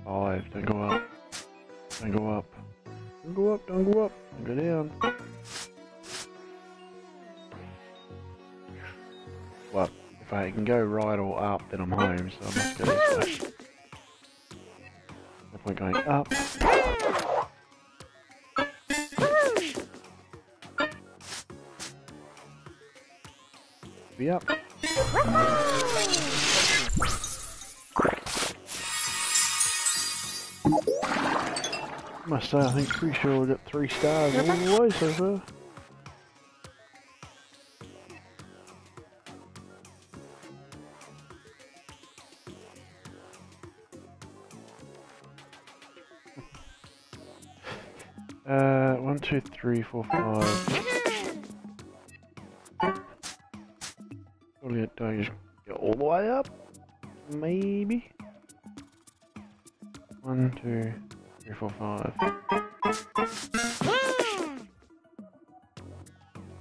Five, don't go up. Don't go up. Don't go up, don't go up. Don't go down. Well, if I can go right or up, then I'm home, so I must go this way. If we're going up. Be up. Must say, I think pretty sure we got three stars all the way so far. Uh, one, two, three, four, five. Do I just go all the way up? Maybe? One, two, three, four, five.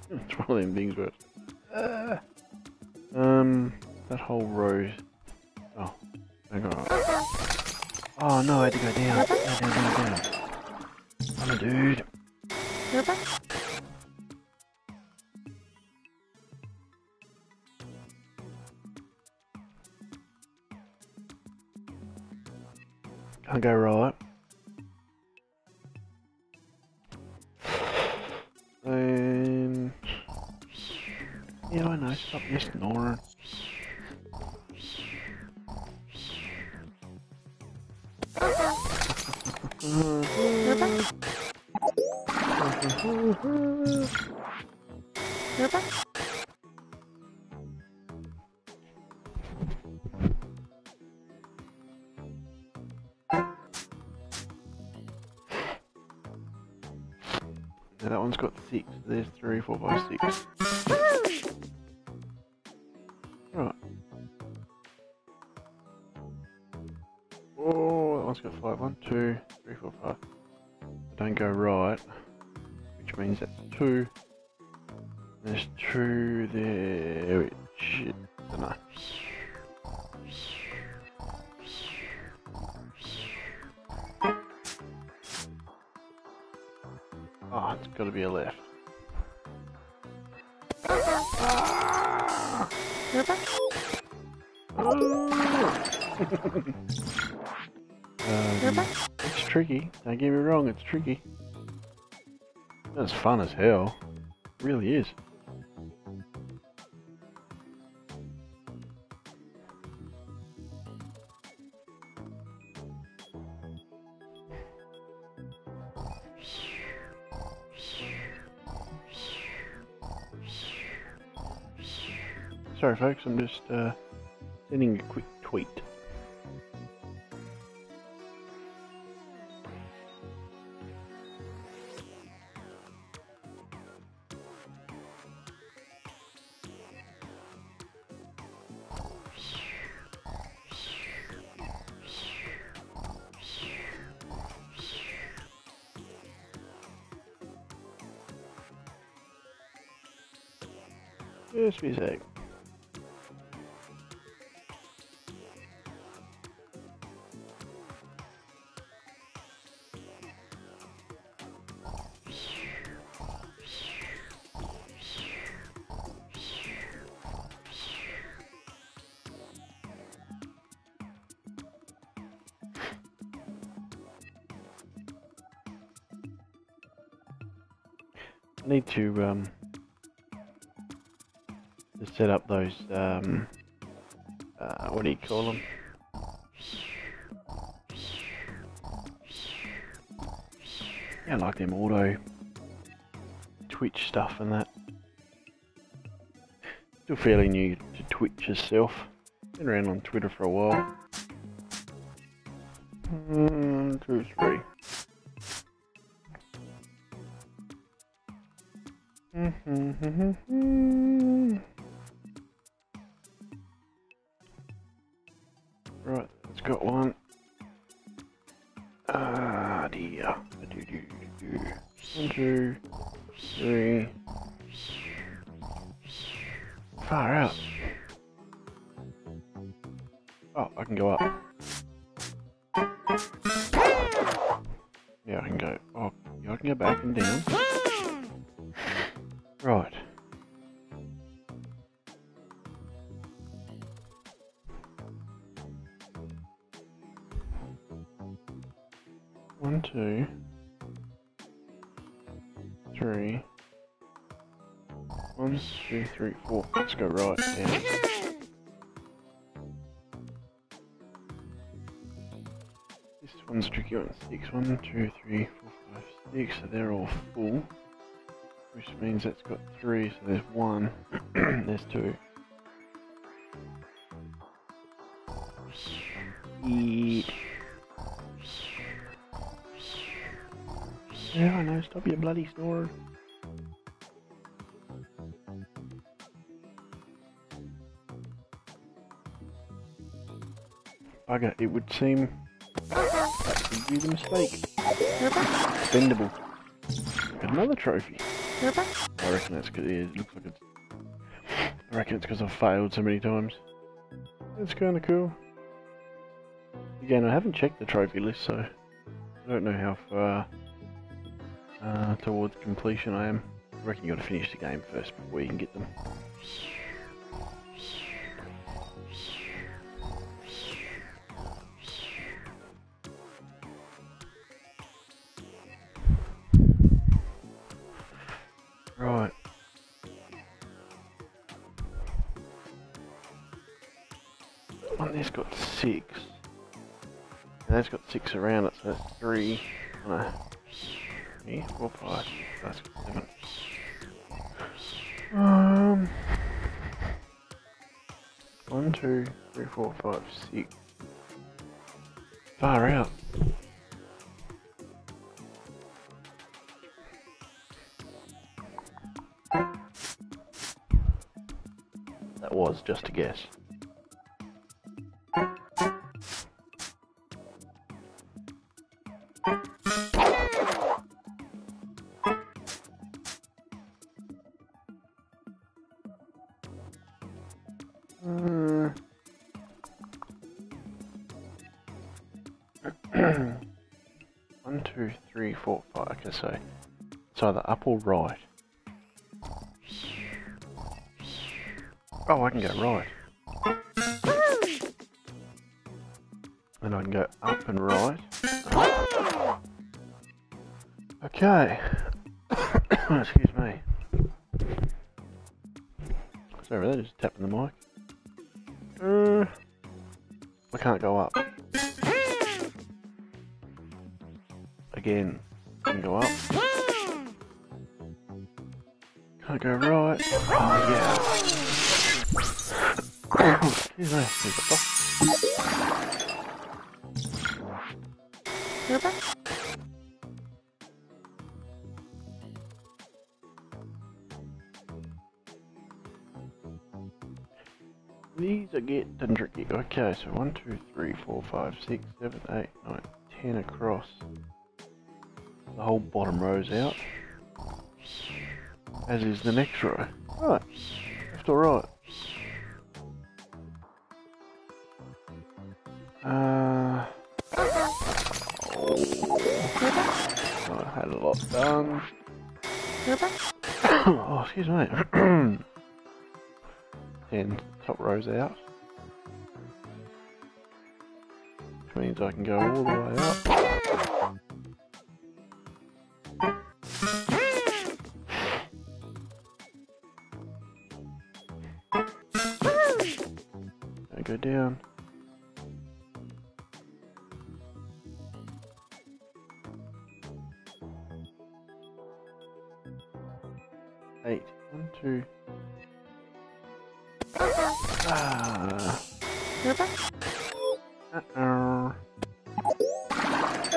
It's one of them things where it's... Uh, um, that whole row... Oh, I got up. Oh no, I had to go down. Down, down, down, down. I'm a dude. I'll go right. And... yeah, I know, stop just snoring. That one's got six. There's three, four, five, six. Right. Oh, that one's got five. One, two, three, four, five. I don't go right, which means that's two. There's two there, which I don't know. Oh, it's gotta be a left. Ah! um, it's tricky, don't get me wrong, it's tricky. That's fun as hell. It really is. Sorry folks, I'm just uh, sending a quick tweet. Just be a sec. I need to um, to set up those um, uh, what do you call them? Yeah, like them auto Twitch stuff and that. Still fairly new to Twitch itself. Been around on Twitter for a while. One, two, three. Right, it's got one. Ah dear. One, two, three. Far out. Oh, I can go up. Yeah, I can go. Oh, yeah, I can go back and down. Right. One, two, three. One, two, three, four. Let's go right down. This one's tricky on six. One, two, three, four, five, six. So they're all full. Which means that's got three, so there's one, there's two. Eat. Yeah, I know, stop your bloody snoring. Bugger, it would seem that would be the mistake. Bendable. Another trophy. I reckon that's because yeah, it looks like it's. I reckon it's because I've failed so many times. That's kind of cool. Again, I haven't checked the trophy list, so I don't know how far uh, towards completion I am. I reckon you got to finish the game first before you can get them. Right. One there's got six. And that's got six around it, so that's three. No. Three, four, five, that's got seven. Um one, two, three, four, five, six. Far out. Was just a guess. Uh. One, two, three, four, five. Okay, so it's either up or right. Oh, I can go right. And I can go up and right. Okay. Excuse me. Sorry about that, just tapping the mic. Uh, I can't go up. Again, I can go up. Can't go right. Oh, yeah. Oh, excuse me. These are getting tricky. Okay, so one, two, three, four, five, six, seven, eight, nine, ten across. The whole bottom row's out. As is the next row. Right. Left or right. Uh, I had a lot done. Oh, excuse me. And top row's out. Which means I can go all the way up. go down. Eight. One, two. Ah. Uh-oh.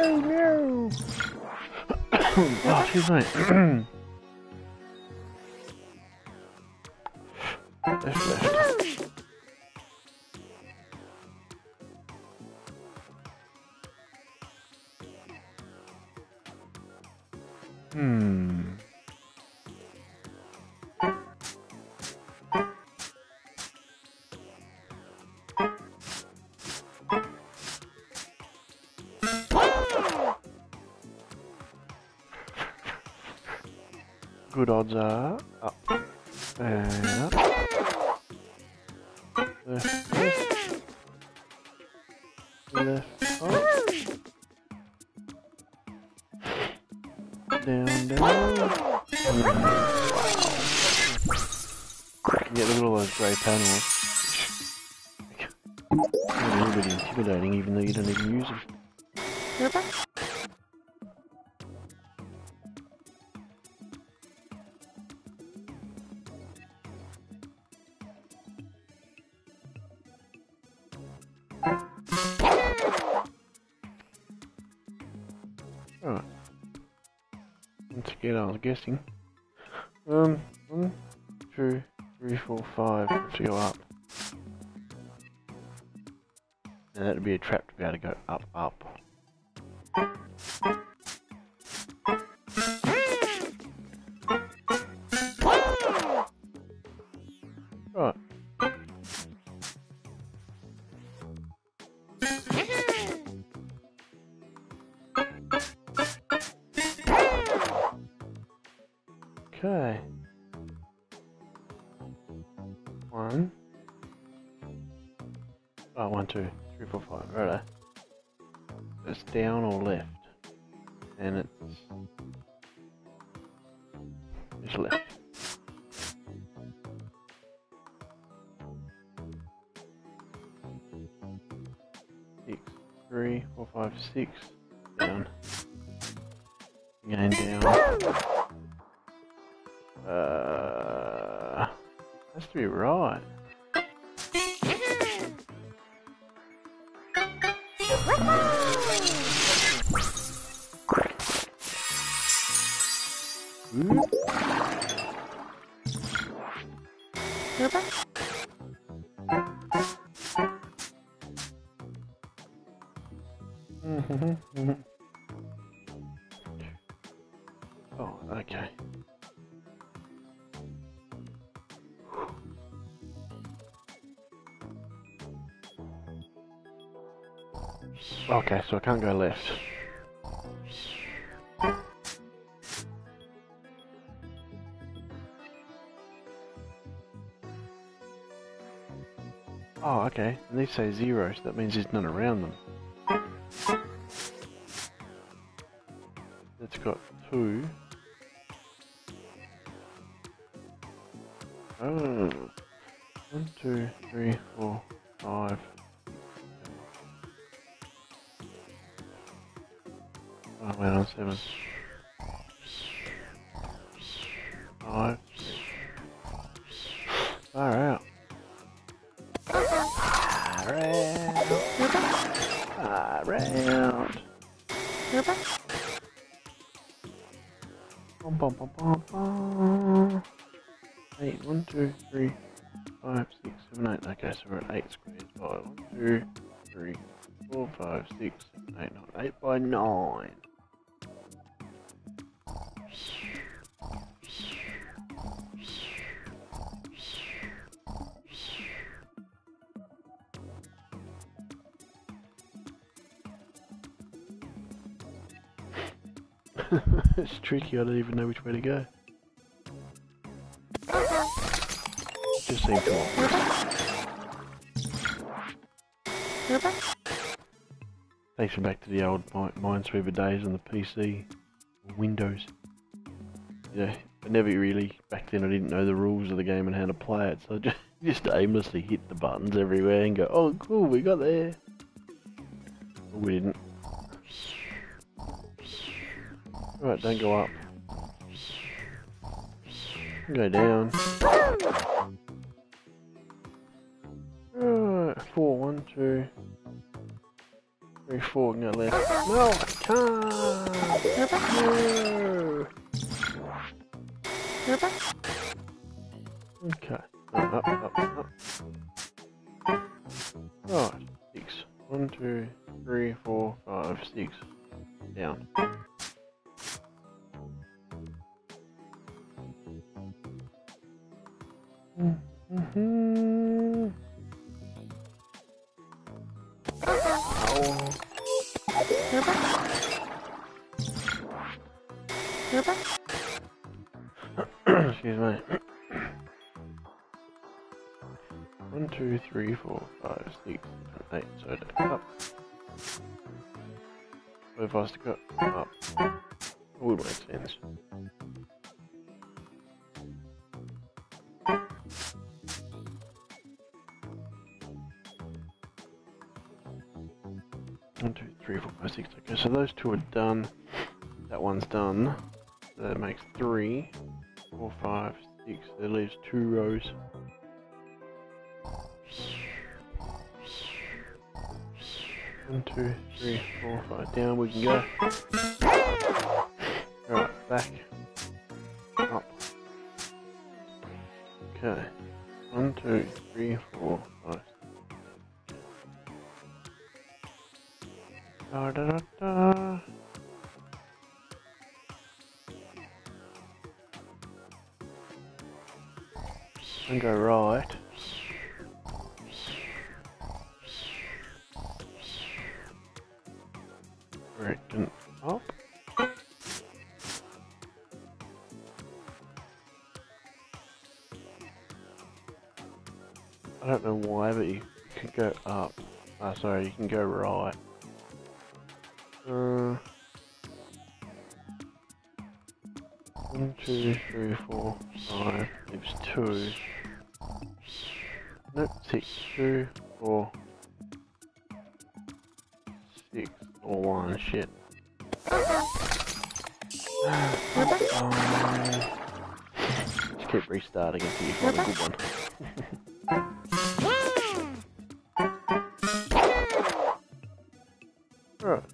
Oh no! Oh, she's right. Left, left. Hmm. Good odds are up and up. Left, left. Left, up. Down, down. Yeah, look at all those grey panels. It's a little bit intimidating, even though you don't even use them. I was guessing. Um, one, two, three, four, five to go up. Now that'd be a trap to be able to go up, up. Right. Okay. One. Oh, one, two, three, four, five. Right. It's down or left, and it's it's left. Six, three, four, five, six. Down. Again down. Uh, has to be right. Ooh. Oh, okay. Okay, so I can't go left. Oh, okay. And they say zero, so that means there's none around them. It's got two. Oh. One, two, three, four, five. Oh, well, it was five. Far out. Far out. Far out. Bum, bum, bum, bum, bum. Eight, one, two, three, five, six, seven, eight. Okay, so we're at eight squares by one, two, three, four, five, six, seven, eight, nine. Eight by nine. It's tricky, I don't even know which way to go. Just seems to work. Takes me back to the old Minesweeper days on the P C. Windows. Yeah, but never really, back then I didn't know the rules of the game and how to play it, so I just... Just aimlessly hit the buttons everywhere and go, oh cool, we got there. We didn't. Right, don't go up. Go down. Alright, four, one, two, three, four, and go left. No, I can't. No. Okay. Up, up, up. Right, six. One, two, three, four, five, six. Down. Mm-hmm. Oh. Excuse me. One, two, three, four, five, six, seven, eight, so down, up. So fast to go up. It would make sense. One, two, three, four, five, six, okay, so those two are done. That one's done. So that makes three, four, five, six, that leaves two rows. One, two, three, four, five, down we can go. Alright, back. Up. Okay. One, two, three, four, five. Da da da da. And go right. Direction up. I don't know why, but you can go up. Ah, oh, sorry, you can go right. Uh, one, two, three, four, five. Leaves two. Nope, six, two, four. Or one, shit. um, just keep restarting until you find a good one. Alright.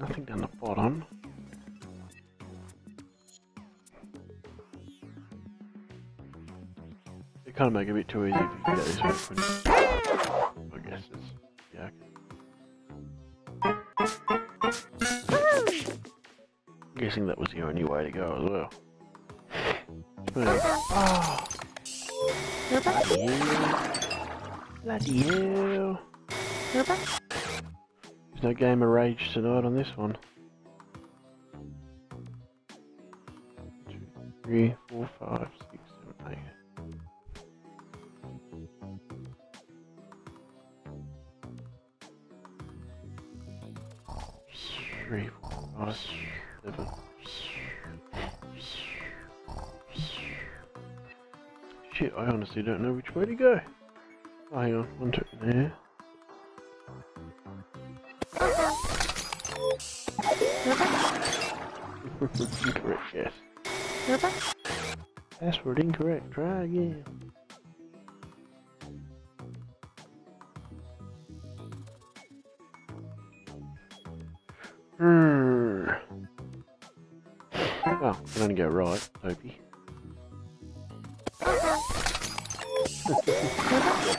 Nothing down the bottom. It kind of make it a bit too easy if you can get this one. I guess it's yeah. I'm guessing that was the only way to go as well. Oh. Bloody hell. Bloody hell. There's no game of rage tonight on this one. Two, three, four, five, six, seven, eight. Three, four, five, six, seven. Shit, I honestly don't know which way to go. Oh, hang on, one, two, there. Incorrect, yes. Password incorrect, try again. Hmm. Well, I can only go right, Opie. Okay.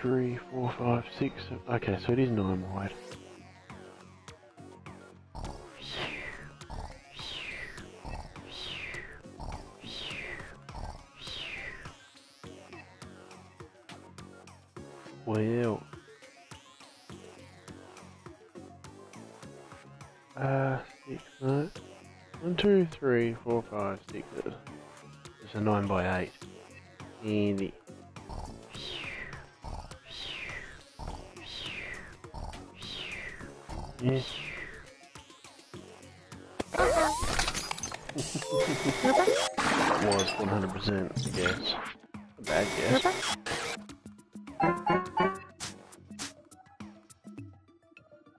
Three, four, five, six, seven. Okay, so it is nine wide. Uh, six, no. One, two, three, four, five, six. No. It's a nine by eight. And yes. It was one hundred percent a guess. A bad guess.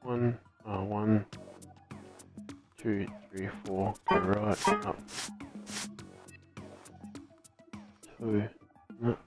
One, uh, one, two, three, four, go right, up. Two, no.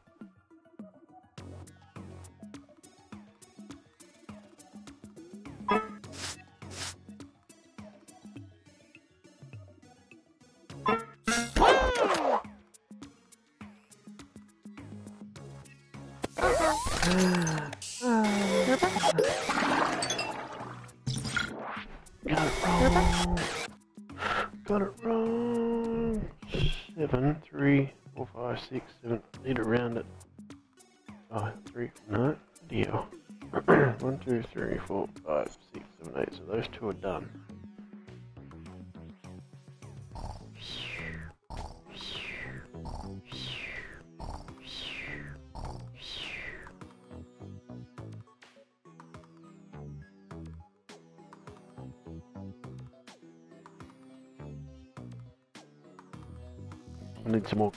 I need some more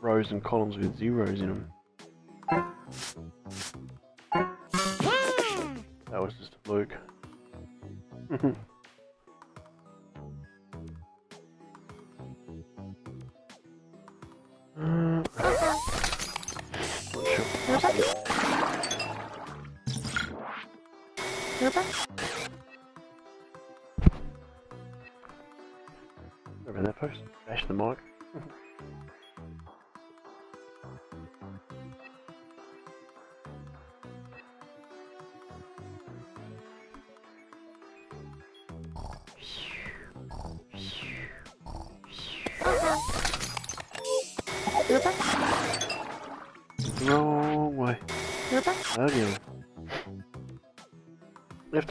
rows and columns with zeros in them. That was just a fluke.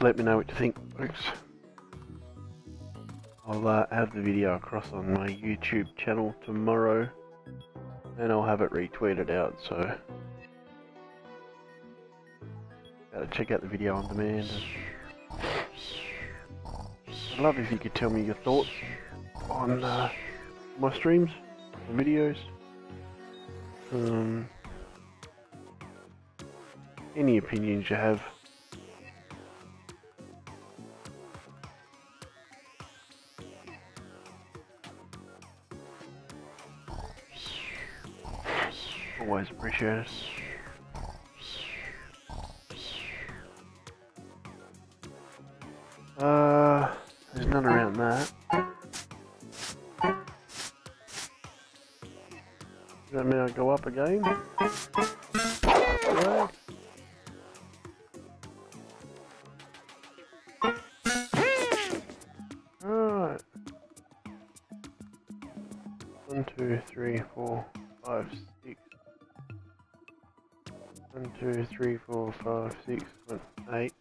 Let me know what you think, folks. I'll uh, have the video across on my YouTube channel tomorrow, and I'll have it retweeted out, so gotta check out the video on demand. I'd love if you could tell me your thoughts on uh, my streams, my videos, um, any opinions you have. Always appreciate it. Uh, there's none around that. Does that mean I go up again? Yeah. Alright. One, two, three, four, five, six. One, two, three, four, five, six, seven, eight.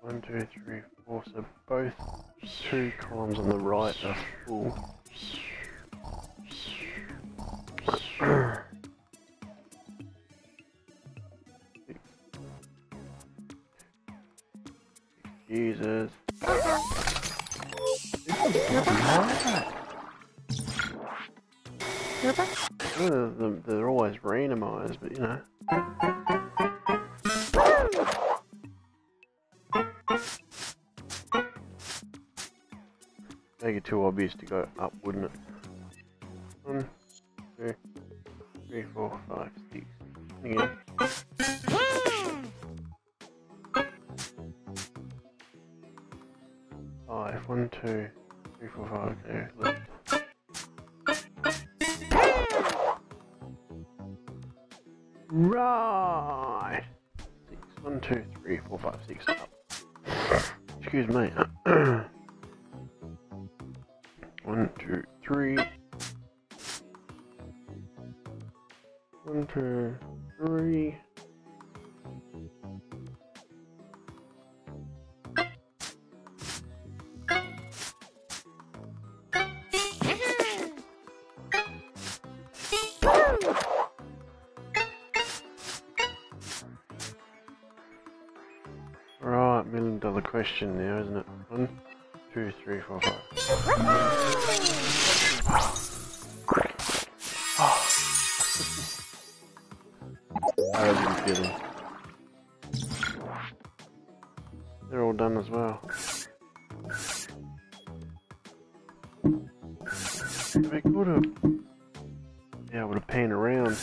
One, two, three, four. So both two columns on the right are full. Six. Jesus. They're always randomized, but you know. Make it too obvious to go up, wouldn't it? One, two, three, four, five, six. Again. Five, one, two, three, four, five, there, left. Right! Six, one, two, three, four, five, six, up. Excuse me. One, two, three. One, two, three. million dollar question now, isn't it? One, two, three, four, five. I wasn't kidding. They're all done as well. It'd be cool to be able to pan around.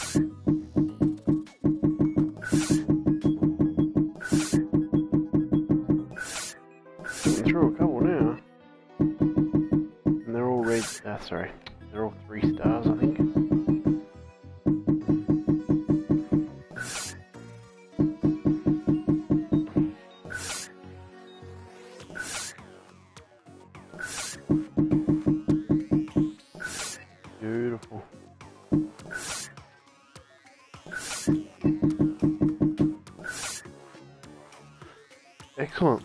Sorry, they're all three stars, I think. Beautiful. Excellent.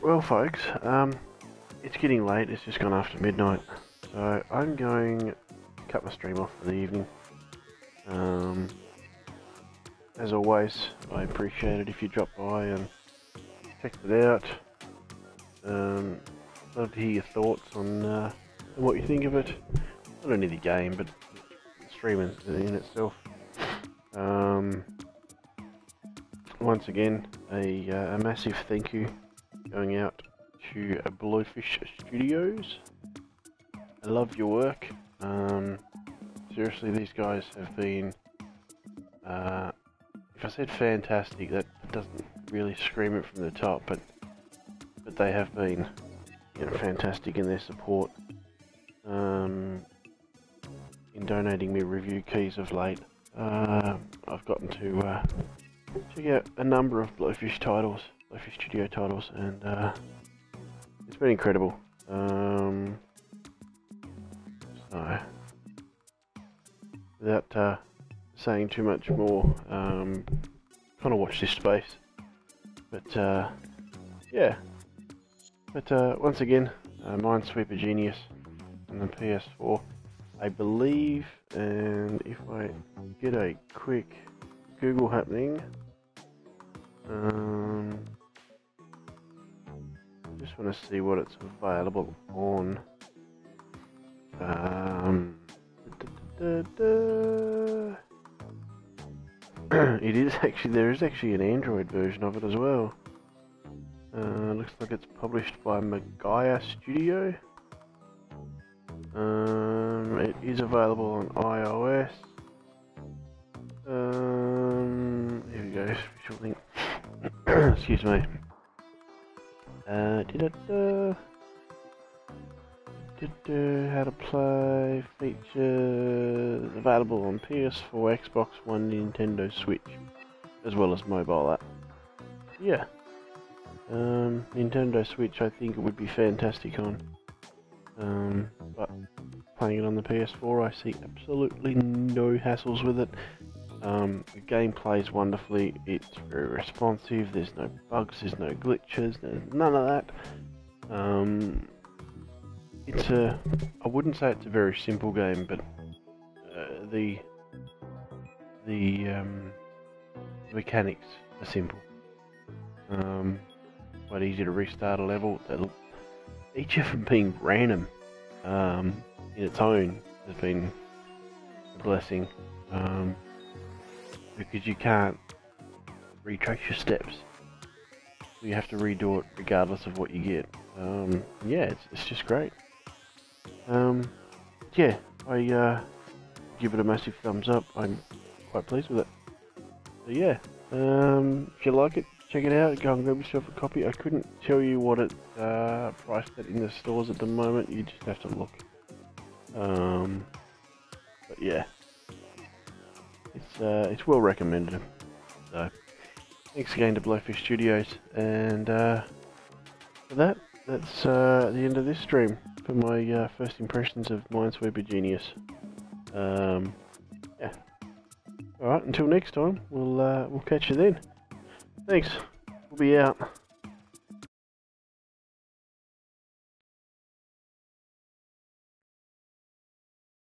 Well, folks, um, it's getting late. It's just gone after midnight. So I'm going to cut my stream off for the evening. Um, as always, I appreciate it if you drop by and check it out. Um, love to hear your thoughts on uh, what you think of it. Not only the game, but the streaming in itself. Um, once again, a, uh, a massive thank you going out to Blowfish Studios. I love your work. Um, seriously, these guys have been, uh, if I said fantastic, that doesn't really scream it from the top, but but they have been, you know, fantastic in their support, um, in donating me review keys of late. Uh, I've gotten to uh, check out a number of Blowfish titles, Blowfish Studio titles, and uh, it's been incredible. Um, So, without uh, saying too much more, um, kind of watch this space, but uh, yeah, but uh, once again, uh, Minesweeper Genius on the P S four, I believe, and if I get a quick Google happening, um, just want to see what it's available on. Um, da, da, da, da. It is actually, there is actually an Android version of it as well. Uh, looks like it's published by Magaya Studio. Um, it is available on iOS. Um, here we go, official link. Excuse me. Uh, da, da, da. How to play, features available on P S four, Xbox One, Nintendo Switch, as well as mobile app. Yeah, um, Nintendo Switch I think it would be fantastic on, um, but playing it on the P S four I see absolutely no hassles with it. Um, the game plays wonderfully, it's very responsive, there's no bugs, there's no glitches, there's none of that. Um, It's a, I wouldn't say it's a very simple game, but uh, the the um, mechanics are simple. Um, quite easy to restart a level. That'll, each of them being random um, in its own has been a blessing, um, because you can't retrace your steps. You have to redo it regardless of what you get. Um, yeah, it's, it's just great. Um, yeah, I uh, give it a massive thumbs up. I'm quite pleased with it. So yeah, um, if you like it, check it out. Go and grab yourself a copy. I couldn't tell you what it's uh, priced at in the stores at the moment. You just have to look. Um, but yeah, it's uh, it's well recommended. So thanks again to Blowfish Studios, and uh, for that, that's uh, the end of this stream. For my uh, first impressions of Minesweeper Genius. Um, yeah. Alright, until next time, we'll, uh, we'll catch you then. Thanks, we'll be out.